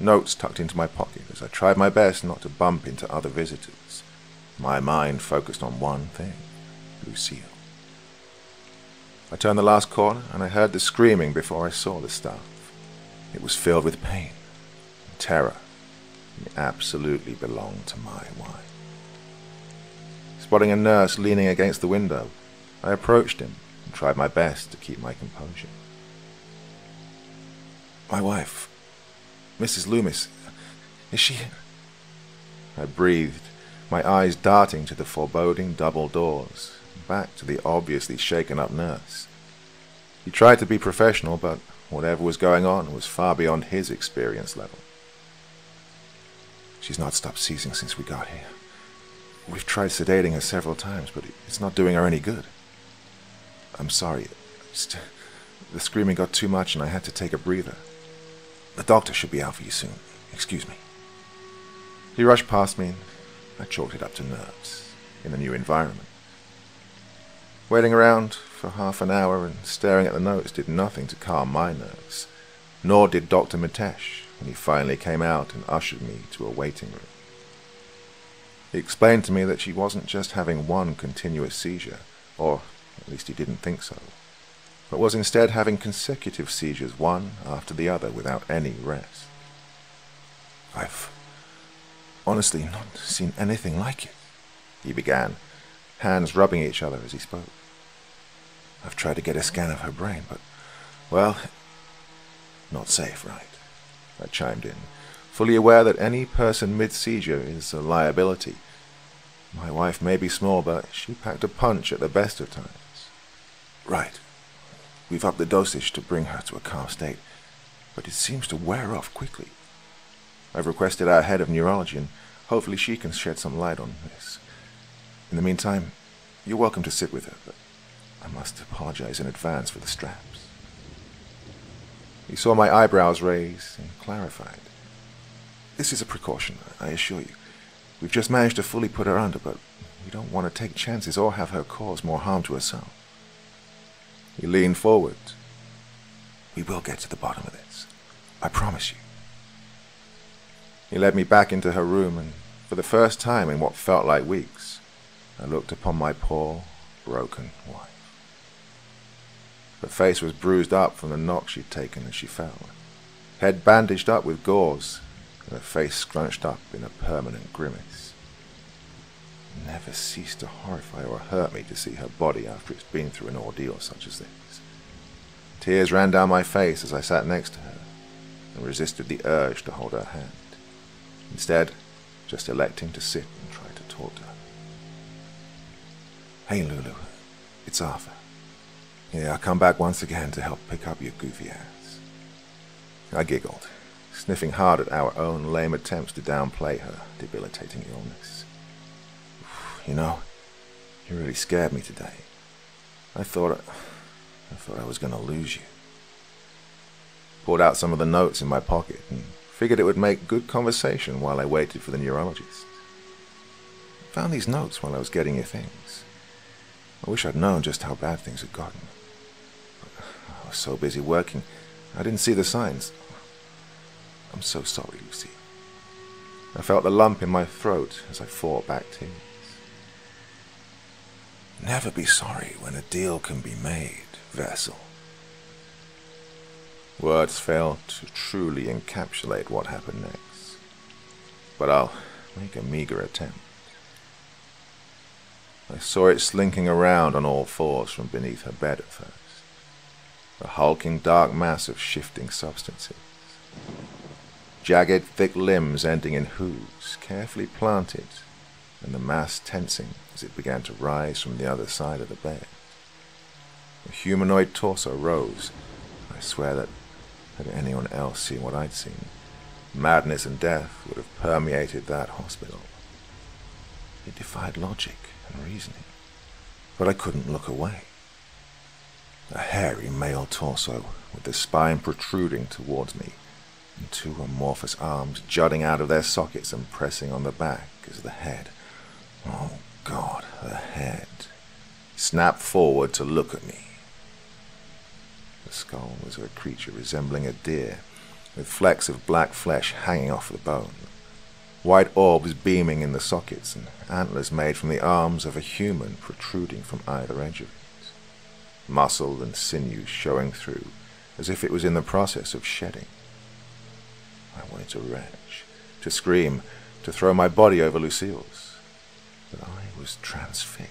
Notes tucked into my pocket as I tried my best not to bump into other visitors. My mind focused on one thing, Lucille. I turned the last corner and I heard the screaming before I saw the staff. It was filled with pain and terror, and it absolutely belonged to my wife. Spotting a nurse leaning against the window, I approached him and tried my best to keep my composure. My wife, Mrs. Loomis, is she... I breathed, my eyes darting to the foreboding double doors, back to the obviously shaken-up nurse. He tried to be professional, but whatever was going on was far beyond his experience level. She's not stopped seizing since we got here. We've tried sedating her several times, but it's not doing her any good. I'm sorry. The screaming got too much and I had to take a breather. The doctor should be out for you soon. Excuse me. He rushed past me and I chalked it up to nerves in the new environment. Waiting around for half an hour and staring at the notes did nothing to calm my nerves, nor did Dr. Mitesh when he finally came out and ushered me to a waiting room. He explained to me that she wasn't just having one continuous seizure, or at least he didn't think so, but was instead having consecutive seizures one after the other without any rest. I've honestly not seen anything like it, he began, hands rubbing each other as he spoke. I've tried to get a scan of her brain, but, well, not safe, right? I chimed in, fully aware that any person mid-seizure is a liability. My wife may be small, but she packed a punch at the best of times. Right. We've upped the dosage to bring her to a calm state, but it seems to wear off quickly. I've requested our head of neurology, and hopefully she can shed some light on this. In the meantime, you're welcome to sit with her, but I must apologize in advance for the straps. He saw my eyebrows raise and clarified. This is a precaution, I assure you. We've just managed to fully put her under, but we don't want to take chances or have her cause more harm to herself. He leaned forward. We will get to the bottom of this. I promise you. He led me back into her room, and for the first time in what felt like weeks, I looked upon my poor, broken wife. Her face was bruised up from the knock she'd taken as she fell, head bandaged up with gauze, and her face scrunched up in a permanent grimace. It never ceased to horrify or hurt me to see her body after it's been through an ordeal such as this. Tears ran down my face as I sat next to her, and resisted the urge to hold her hand, instead just electing to sit and try to talk to her. Hey Lulu, it's Arthur. Yeah, I'll come back once again to help pick up your goofy ass. I giggled, sniffing hard at our own lame attempts to downplay her debilitating illness. You know, you really scared me today. I thought I was going to lose you. Pulled out some of the notes in my pocket and figured it would make good conversation while I waited for the neurologist. Found these notes while I was getting your things. I wish I'd known just how bad things had gotten. But I was so busy working, I didn't see the signs. I'm so sorry, Lucy. I felt the lump in my throat as I fought back tears. Never be sorry when a deal can be made, vassal. Words fail to truly encapsulate what happened next, but I'll make a meager attempt. I saw it slinking around on all fours from beneath her bed at first, a hulking dark mass of shifting substances. Jagged thick limbs ending in hooves, carefully planted, and the mass tensing as it began to rise from the other side of the bed. A humanoid torso rose. I swear that, had anyone else seen what I'd seen, madness and death would have permeated that hospital. It defied logic and reasoning, but I couldn't look away. A hairy male torso, with the spine protruding towards me, and two amorphous arms jutting out of their sockets and pressing on the back as the head, oh God, the head, snapped forward to look at me. The skull was of a creature resembling a deer, with flecks of black flesh hanging off the bone, white orbs beaming in the sockets, and antlers made from the arms of a human protruding from either edge of it, muscle and sinew showing through, as if it was in the process of shedding. I wanted to retch, to scream, to throw my body over Lucille's, but I was transfixed.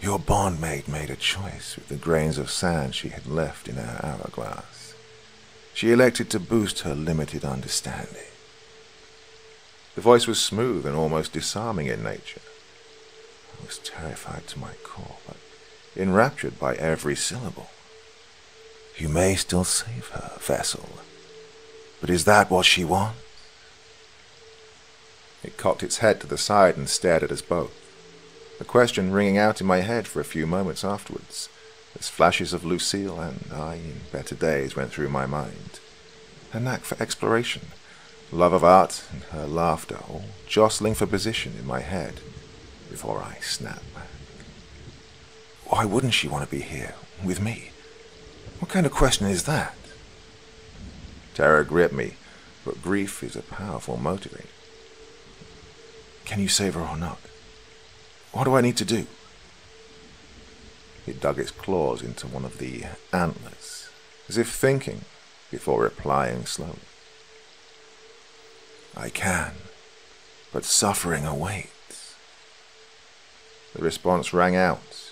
Your bondmaid made a choice with the grains of sand she had left in her hourglass. She elected to boost her limited understanding. The voice was smooth and almost disarming in nature. I was terrified to my core, but enraptured by every syllable. You may still save her, vassal. But is that what she wants? It cocked its head to the side and stared at us both, the question ringing out in my head for a few moments afterwards, as flashes of Lucille and I in better days went through my mind. Her knack for exploration, love of art, and her laughter all jostling for position in my head before I snapped back. Why wouldn't she want to be here, with me? What kind of question is that? Terror gripped me, but grief is a powerful motivator. Can you save her or not? What do I need to do? It dug its claws into one of the antlers, as if thinking, before replying slowly. I can, but suffering awaits. The response rang out,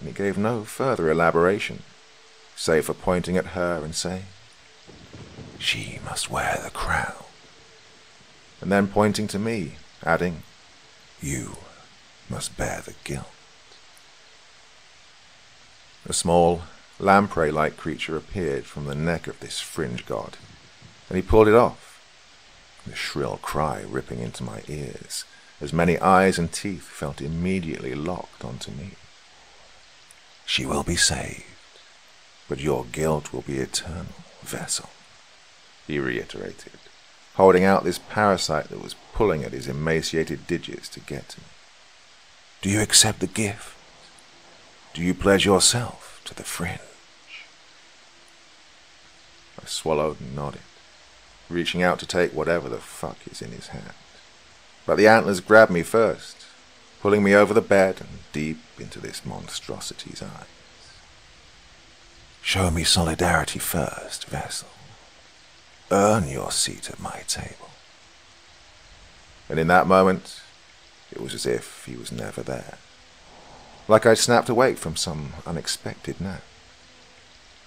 and it gave no further elaboration, save for pointing at her and saying, She must wear the crown. And then pointing to me, adding, You must bear the guilt. A small, lamprey-like creature appeared from the neck of this fringe god, and he pulled it off, the shrill cry ripping into my ears, as many eyes and teeth felt immediately locked onto me. She will be saved, but your guilt will be eternal, vassal. He reiterated, holding out this parasite that was pulling at his emaciated digits to get to me. Do you accept the gift? Do you pledge yourself to the fringe? I swallowed and nodded, reaching out to take whatever the fuck is in his hand. But the antlers grabbed me first, pulling me over the bed and deep into this monstrosity's eyes. Show me solidarity first, vassal. Earn your seat at my table. And in that moment, it was as if he was never there. Like I'd snapped awake from some unexpected nap.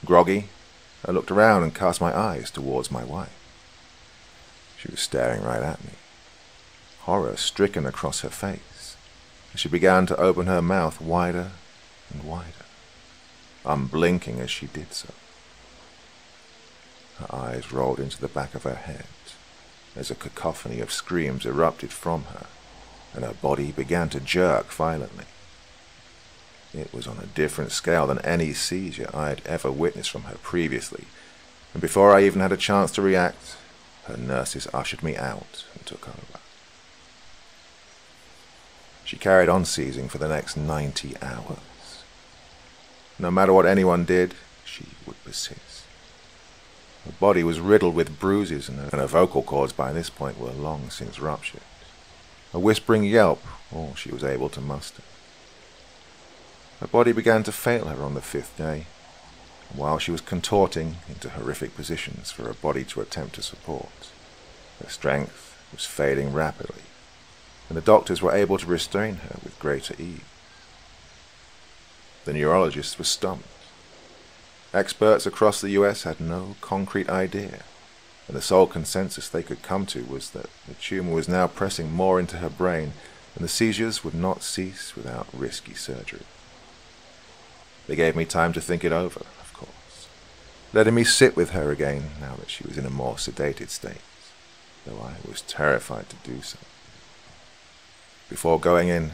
Groggy, I looked around and cast my eyes towards my wife. She was staring right at me, horror stricken across her face, as she began to open her mouth wider and wider, unblinking as she did so. Her eyes rolled into the back of her head as a cacophony of screams erupted from her, and her body began to jerk violently. It was on a different scale than any seizure I had ever witnessed from her previously, and before I even had a chance to react, her nurses ushered me out and took over. She carried on seizing for the next 90 hours. No matter what anyone did, she would persist. Her body was riddled with bruises, and her vocal cords by this point were long since ruptured. A whispering yelp, all she was able to muster. Her body began to fail her on the fifth day, and while she was contorting into horrific positions for her body to attempt to support, her strength was failing rapidly, and the doctors were able to restrain her with greater ease. The neurologists were stumped. Experts across the US had no concrete idea, and the sole consensus they could come to was that the tumour was now pressing more into her brain, and the seizures would not cease without risky surgery. They gave me time to think it over, of course, letting me sit with her again now that she was in a more sedated state, though I was terrified to do so. Before going in,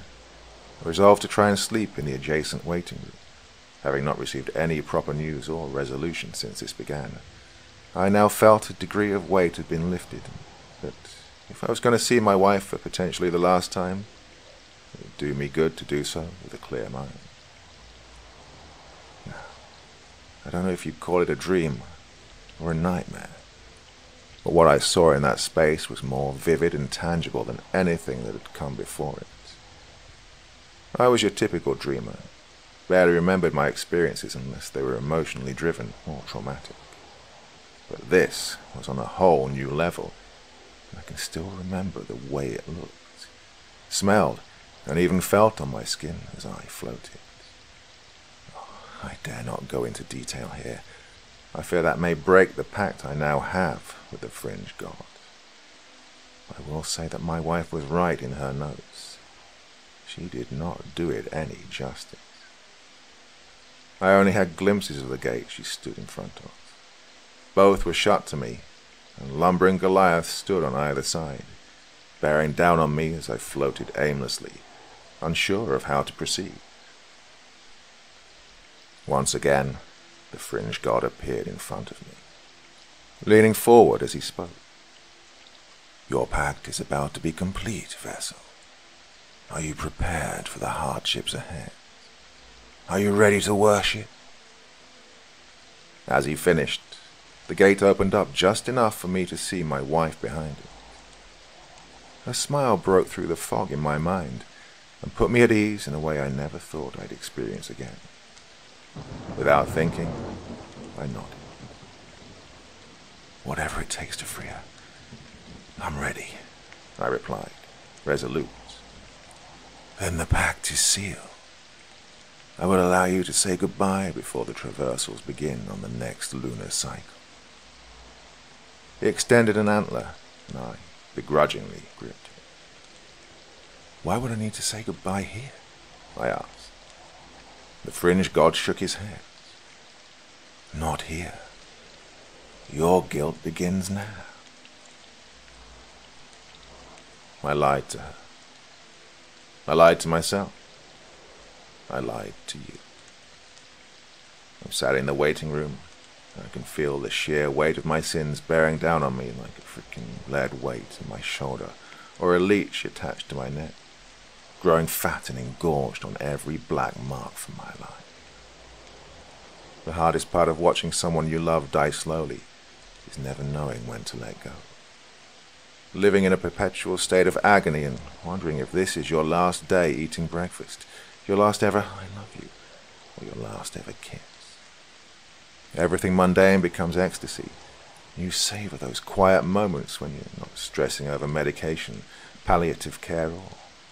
I resolved to try and sleep in the adjacent waiting room. Having not received any proper news or resolution since this began, I now felt a degree of weight had been lifted, but if I was going to see my wife for potentially the last time, it would do me good to do so with a clear mind. Now, I don't know if you'd call it a dream or a nightmare, but what I saw in that space was more vivid and tangible than anything that had come before it. I was your typical dreamer, barely remembered my experiences unless they were emotionally driven or traumatic. But this was on a whole new level, and I can still remember the way it looked, smelled, and even felt on my skin as I floated. Oh, I dare not go into detail here. I fear that may break the pact I now have with the Fringe God. I will say that my wife was right in her notes. She did not do it any justice. I only had glimpses of the gate she stood in front of. Both were shut to me, and lumbering Goliath stood on either side, bearing down on me as I floated aimlessly, unsure of how to proceed. Once again, the Fringe God appeared in front of me, leaning forward as he spoke. "Your pact is about to be complete, vessel. Are you prepared for the hardships ahead? Are you ready to worship?" As he finished, the gate opened up just enough for me to see my wife behind it. A smile broke through the fog in my mind and put me at ease in a way I never thought I'd experience again. Without thinking, I nodded. "Whatever it takes to free her, I'm ready," I replied, resolute. "Then the pact is sealed. I will allow you to say goodbye before the traversals begin on the next lunar cycle." He extended an antler, and I begrudgingly gripped it. "Why would I need to say goodbye here?" I asked. The Fringe God shook his head. "Not here. Your guilt begins now." I lied to her. I lied to myself. I lied to you. I'm sat in the waiting room, and I can feel the sheer weight of my sins bearing down on me like a freaking lead weight on my shoulder, or a leech attached to my neck, growing fat and engorged on every black mark from my life. The hardest part of watching someone you love die slowly is never knowing when to let go. Living in a perpetual state of agony and wondering if this is your last day eating breakfast, your last ever "I love you," or your last ever kiss. Everything mundane becomes ecstasy. You savor those quiet moments when you're not stressing over medication, palliative care,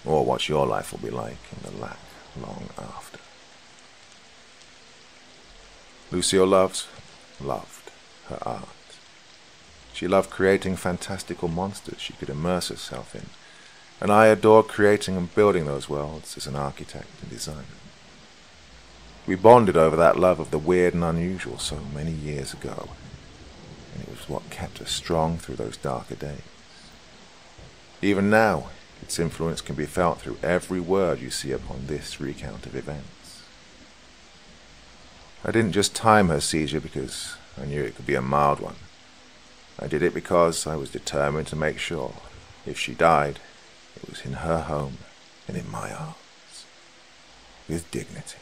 or what your life will be like in the lack long after. Lucille loved her art. She loved creating fantastical monsters she could immerse herself in, and I adore creating and building those worlds as an architect and designer. We bonded over that love of the weird and unusual so many years ago, and it was what kept us strong through those darker days. Even now, its influence can be felt through every word you see upon this recount of events. I didn't just time her seizure because I knew it could be a mild one. I did it because I was determined to make sure, if she died, it was in her home and in my arms, with dignity.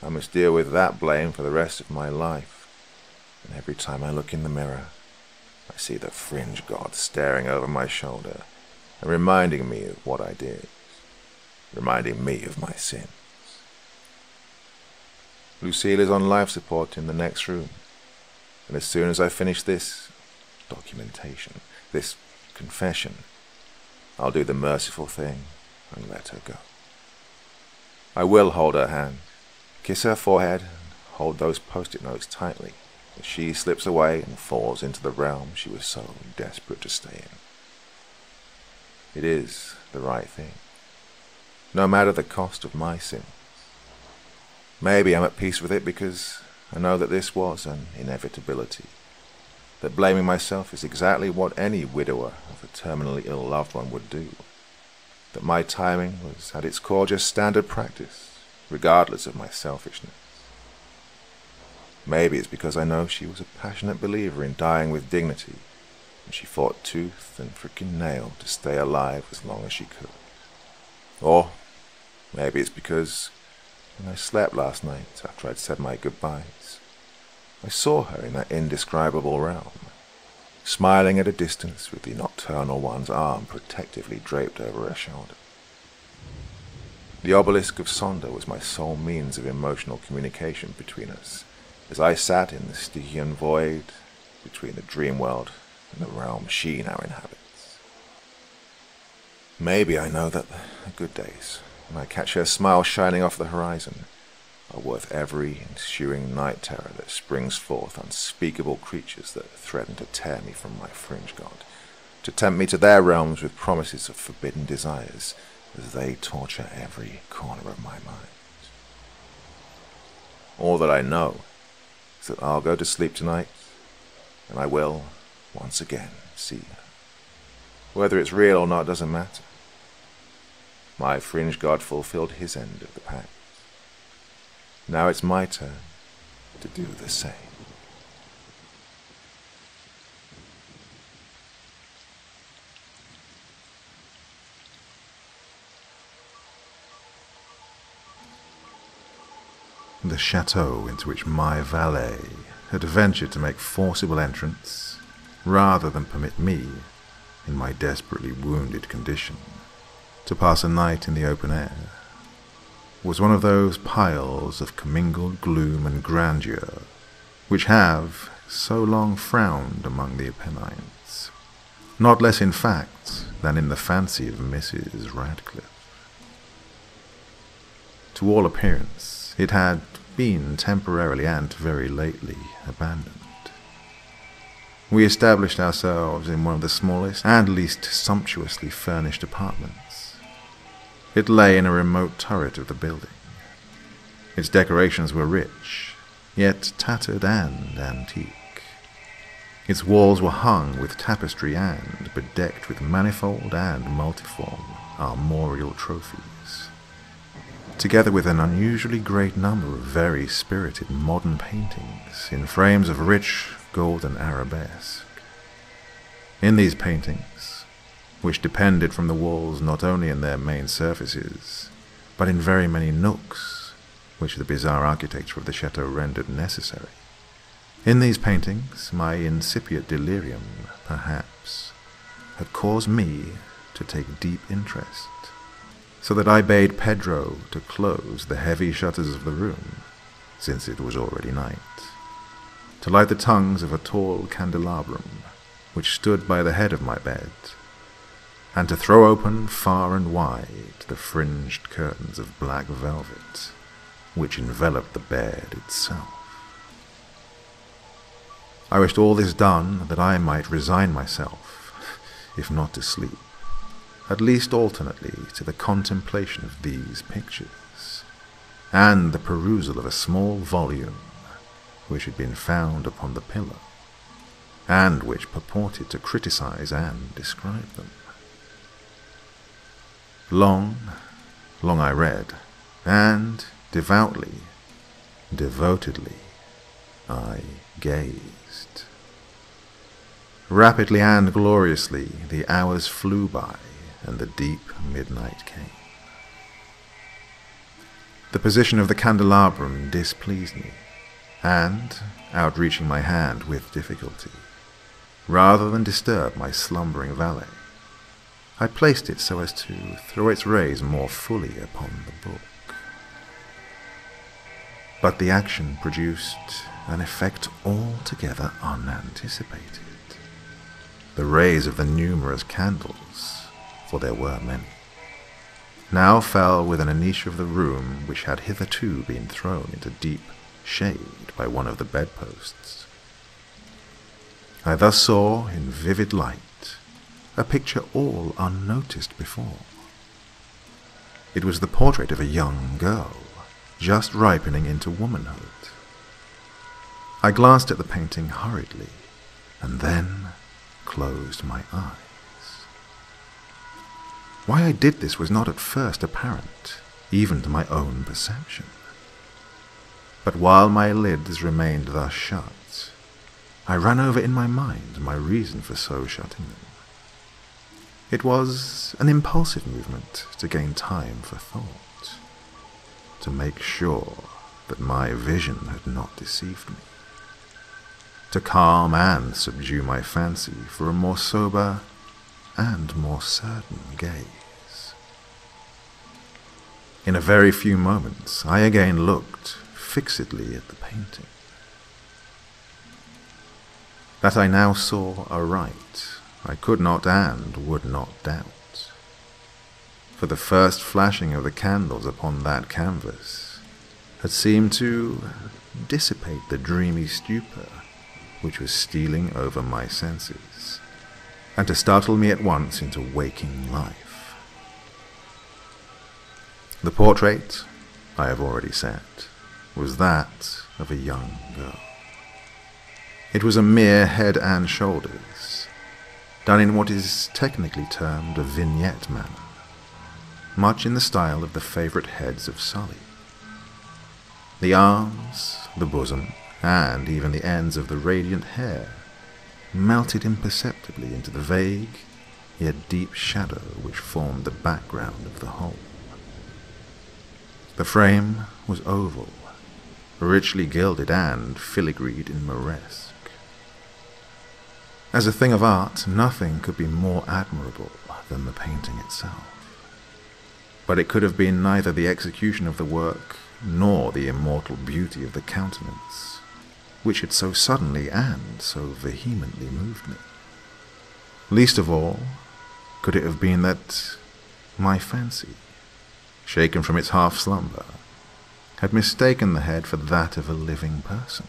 I must deal with that blame for the rest of my life, and every time I look in the mirror, I see the Fringe God staring over my shoulder and reminding me of what I did. reminding me of my sin. Lucille is on life support in the next room, and as soon as I finish this documentation, this confession, I'll do the merciful thing and let her go. I will hold her hand, kiss her forehead, and hold those post-it notes tightly as she slips away and falls into the realm she was so desperate to stay in. It is the right thing, no matter the cost of my sin. Maybe I'm at peace with it because I know that this was an inevitability, that blaming myself is exactly what any widower of a terminally ill loved one would do, that my timing was at its core just standard practice, regardless of my selfishness. Maybe it's because I know she was a passionate believer in dying with dignity, and she fought tooth and frickin' nail to stay alive as long as she could. Or maybe it's because when I slept last night after I'd said my goodbyes, I saw her in that indescribable realm, smiling at a distance with the Nocturnal One's arm protectively draped over her shoulder. The obelisk of Sonder was my sole means of emotional communication between us, as I sat in the Stygian void between the dream world and the realm she now inhabits. Maybe I know that the good days, when I catch her smile shining off the horizon, are worth every ensuing night terror that springs forth unspeakable creatures that threaten to tear me from my Fringe God, to tempt me to their realms with promises of forbidden desires, as they torture every corner of my mind. All that I know is that I'll go to sleep tonight, and I will, once again, see her. Whether it's real or not doesn't matter. My Fringe God fulfilled his end of the pact. Now it's my turn to do the same. The chateau into which my valet had ventured to make forcible entrance, rather than permit me, in my desperately wounded condition, to pass a night in the open air, was one of those piles of commingled gloom and grandeur which have so long frowned among the Apennines, not less in fact than in the fancy of Mrs. Radcliffe. To all appearance, it had been temporarily and very lately abandoned. We established ourselves in one of the smallest and least sumptuously furnished apartments. It lay in a remote turret of the building. Its decorations were rich, yet tattered and antique. Its walls were hung with tapestry and bedecked with manifold and multiform armorial trophies, together with an unusually great number of very spirited modern paintings in frames of rich golden arabesque. In these paintings, which depended from the walls not only in their main surfaces, but in very many nooks which the bizarre architecture of the chateau rendered necessary. In these paintings, my incipient delirium, perhaps, had caused me to take deep interest, so that I bade Pedro to close the heavy shutters of the room, since it was already night, to light the tongues of a tall candelabrum, which stood by the head of my bed, and to throw open far and wide the fringed curtains of black velvet, which enveloped the bed itself. I wished all this done that I might resign myself, if not to sleep, at least alternately to the contemplation of these pictures, and the perusal of a small volume which had been found upon the pillow, and which purported to criticize and describe them. Long I read, and devoutly, devotedly, I gazed. Rapidly and gloriously the hours flew by, and the deep midnight came. The position of the candelabrum displeased me, and, outreaching my hand with difficulty, rather than disturb my slumbering valet, I placed it so as to throw its rays more fully upon the book. But the action produced an effect altogether unanticipated. The rays of the numerous candles, for there were many, now fell within a niche of the room which had hitherto been thrown into deep shade by one of the bedposts. I thus saw, in vivid light, a picture all unnoticed before. It was the portrait of a young girl, just ripening into womanhood. I glanced at the painting hurriedly, and then closed my eyes. Why I did this was not at first apparent, even to my own perception. But while my lids remained thus shut, I ran over in my mind my reason for so shutting them. It was an impulsive movement to gain time for thought, to make sure that my vision had not deceived me, to calm and subdue my fancy for a more sober and more certain gaze. In a very few moments, I again looked fixedly at the painting. That I now saw aright, I could not and would not doubt, for the first flashing of the candles upon that canvas had seemed to dissipate the dreamy stupor which was stealing over my senses, and to startle me at once into waking life. The portrait, I have already said, was that of a young girl. It was a mere head and shoulders, done in what is technically termed a vignette manner, much in the style of the favourite heads of Sully. The arms, the bosom, and even the ends of the radiant hair melted imperceptibly into the vague, yet deep shadow which formed the background of the whole. The frame was oval, richly gilded and filigreed in Menes. As a thing of art, nothing could be more admirable than the painting itself. But it could have been neither the execution of the work nor the immortal beauty of the countenance, which had so suddenly and so vehemently moved me. Least of all, could it have been that my fancy, shaken from its half-slumber, had mistaken the head for that of a living person.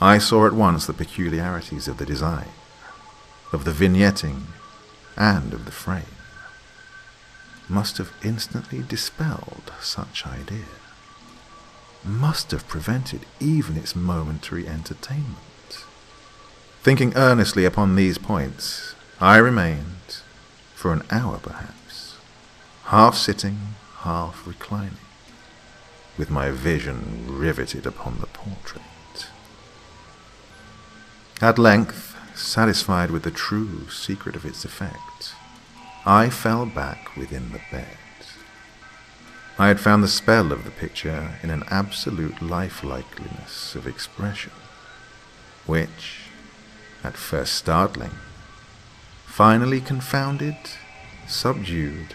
I saw at once the peculiarities of the design, of the vignetting, and of the frame, must have instantly dispelled such idea, must have prevented even its momentary entertainment. Thinking earnestly upon these points, I remained, for an hour perhaps, half sitting, half reclining, with my vision riveted upon the portrait. At length, satisfied with the true secret of its effect, I fell back within the bed. I had found the spell of the picture in an absolute lifelikeness of expression, which, at first startling, finally confounded, subdued,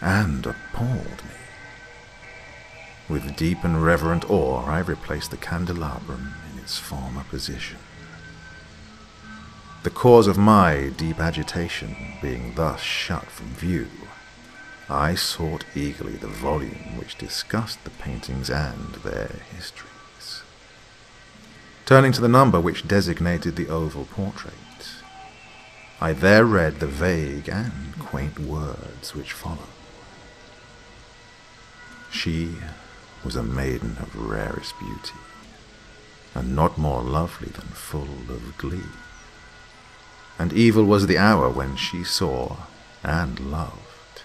and appalled me. With deep and reverent awe, I replaced the candelabrum in its former position. The cause of my deep agitation being thus shut from view, I sought eagerly the volume which discussed the paintings and their histories. Turning to the number which designated the oval portrait, I there read the vague and quaint words which follow. She was a maiden of rarest beauty, and not more lovely than full of glee. And evil was the hour when she saw, and loved,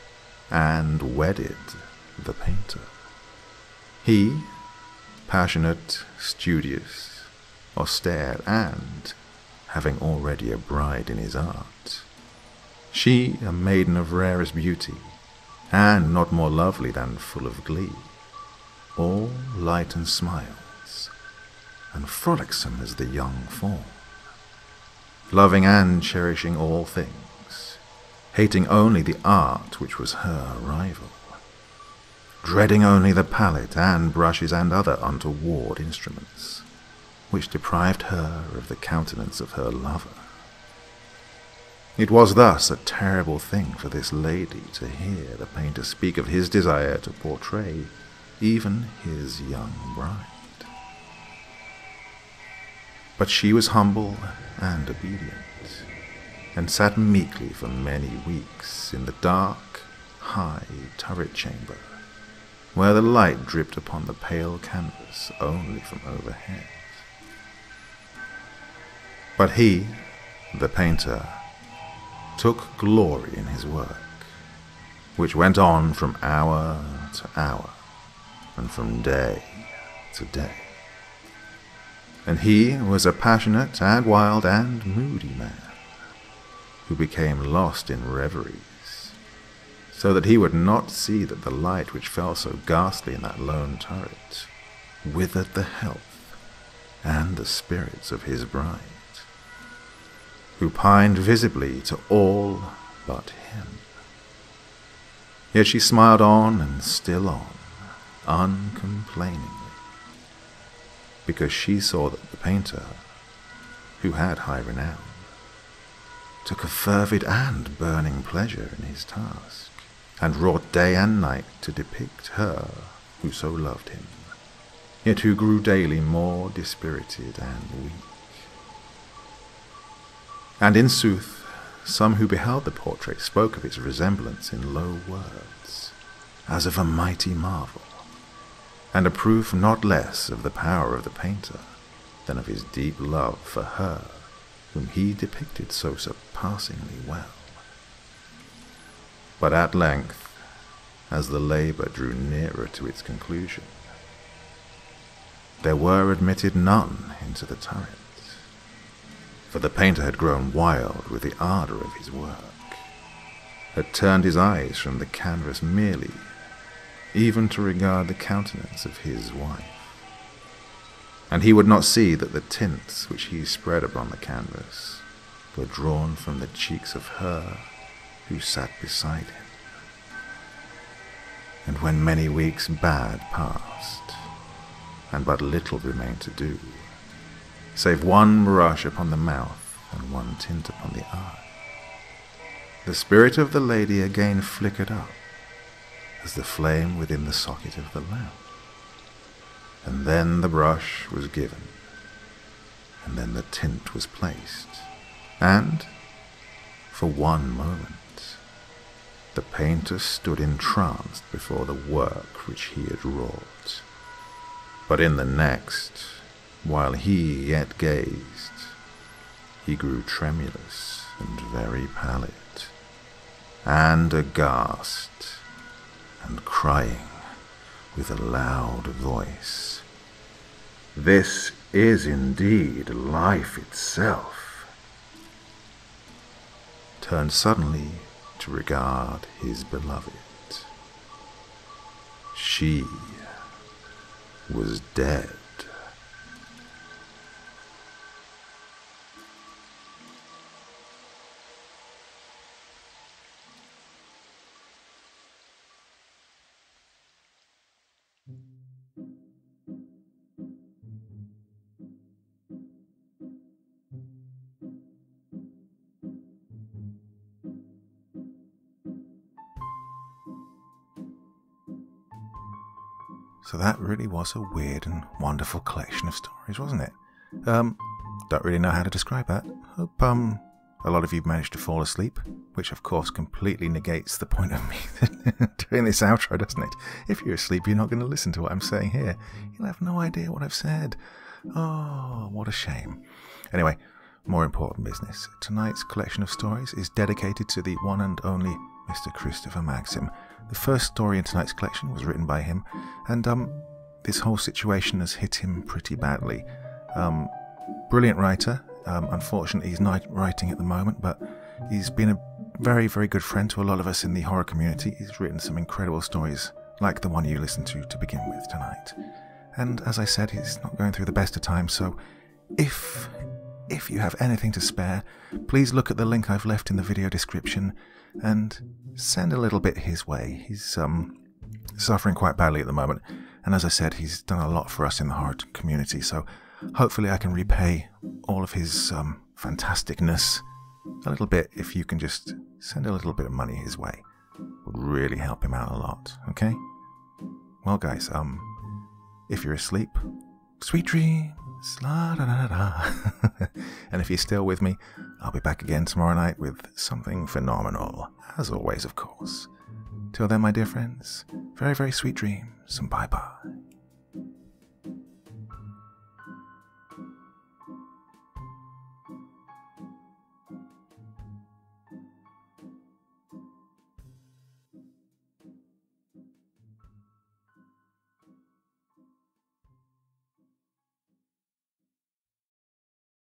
and wedded the painter. He, passionate, studious, austere, and having already a bride in his art. She, a maiden of rarest beauty, and not more lovely than full of glee, all light and smiles, and frolicsome as the young fawn. Loving and cherishing all things, hating only the art which was her rival, dreading only the palette and brushes and other untoward instruments, which deprived her of the countenance of her lover. It was thus a terrible thing for this lady to hear the painter speak of his desire to portray even his young bride. But she was humble and obedient, and sat meekly for many weeks in the dark, high turret chamber, where the light dripped upon the pale canvas only from overhead. But he, the painter, took glory in his work, which went on from hour to hour, and from day to day. And he was a passionate and wild and moody man, who became lost in reveries, so that he would not see that the light which fell so ghastly in that lone turret withered the health and the spirits of his bride, who pined visibly to all but him. Yet she smiled on and still on, uncomplainingly, because she saw that the painter, who had high renown, took a fervid and burning pleasure in his task, and wrought day and night to depict her who so loved him, yet who grew daily more dispirited and weak. And in sooth, some who beheld the portrait spoke of its resemblance in low words, as of a mighty marvel, and a proof not less of the power of the painter than of his deep love for her, whom he depicted so surpassingly well. But at length, as the labour drew nearer to its conclusion, there were admitted none into the turret, for the painter had grown wild with the ardour of his work, had turned his eyes from the canvas merely, even to regard the countenance of his wife, and he would not see that the tints which he spread upon the canvas were drawn from the cheeks of her who sat beside him. And when many weeks bad passed, and but little remained to do, save one brush upon the mouth and one tint upon the eye, the spirit of the lady again flickered up as the flame within the socket of the lamp. And then the brush was given, and then the tint was placed, and, for one moment, the painter stood entranced before the work which he had wrought. But in the next, while he yet gazed, he grew tremulous and very pallid, and aghast, and crying with a loud voice, "This is indeed life itself," turned suddenly to regard his beloved. She was dead. So that really was a weird and wonderful collection of stories, wasn't it? Don't really know how to describe that. Hope a lot of you managed to fall asleep, which of course completely negates the point of me doing this outro, doesn't it? If you're asleep, you're not going to listen to what I'm saying here. You'll have no idea what I've said. Oh, what a shame. Anyway, more important business. Tonight's collection of stories is dedicated to the one and only Mr. Christopher Maxim. The first story in tonight's collection was written by him, and this whole situation has hit him pretty badly. Brilliant writer. Unfortunately, he's not writing at the moment, but he's been a very, very good friend to a lot of us in the horror community. He's written some incredible stories, like the one you listened to begin with tonight. And as I said, he's not going through the best of times, so if If you have anything to spare, please look at the link I've left in the video description and send a little bit his way. He's suffering quite badly at the moment, and as I said, he's done a lot for us in the horror community, so hopefully I can repay all of his fantasticness a little bit if you can just send a little bit of money his way. Would really help him out a lot, okay? Well guys, if you're asleep, sweet dreams, la da da da. And if you're still with me, I'll be back again tomorrow night with something phenomenal, as always of course. Till then my dear friends, very, very sweet dreams and bye bye.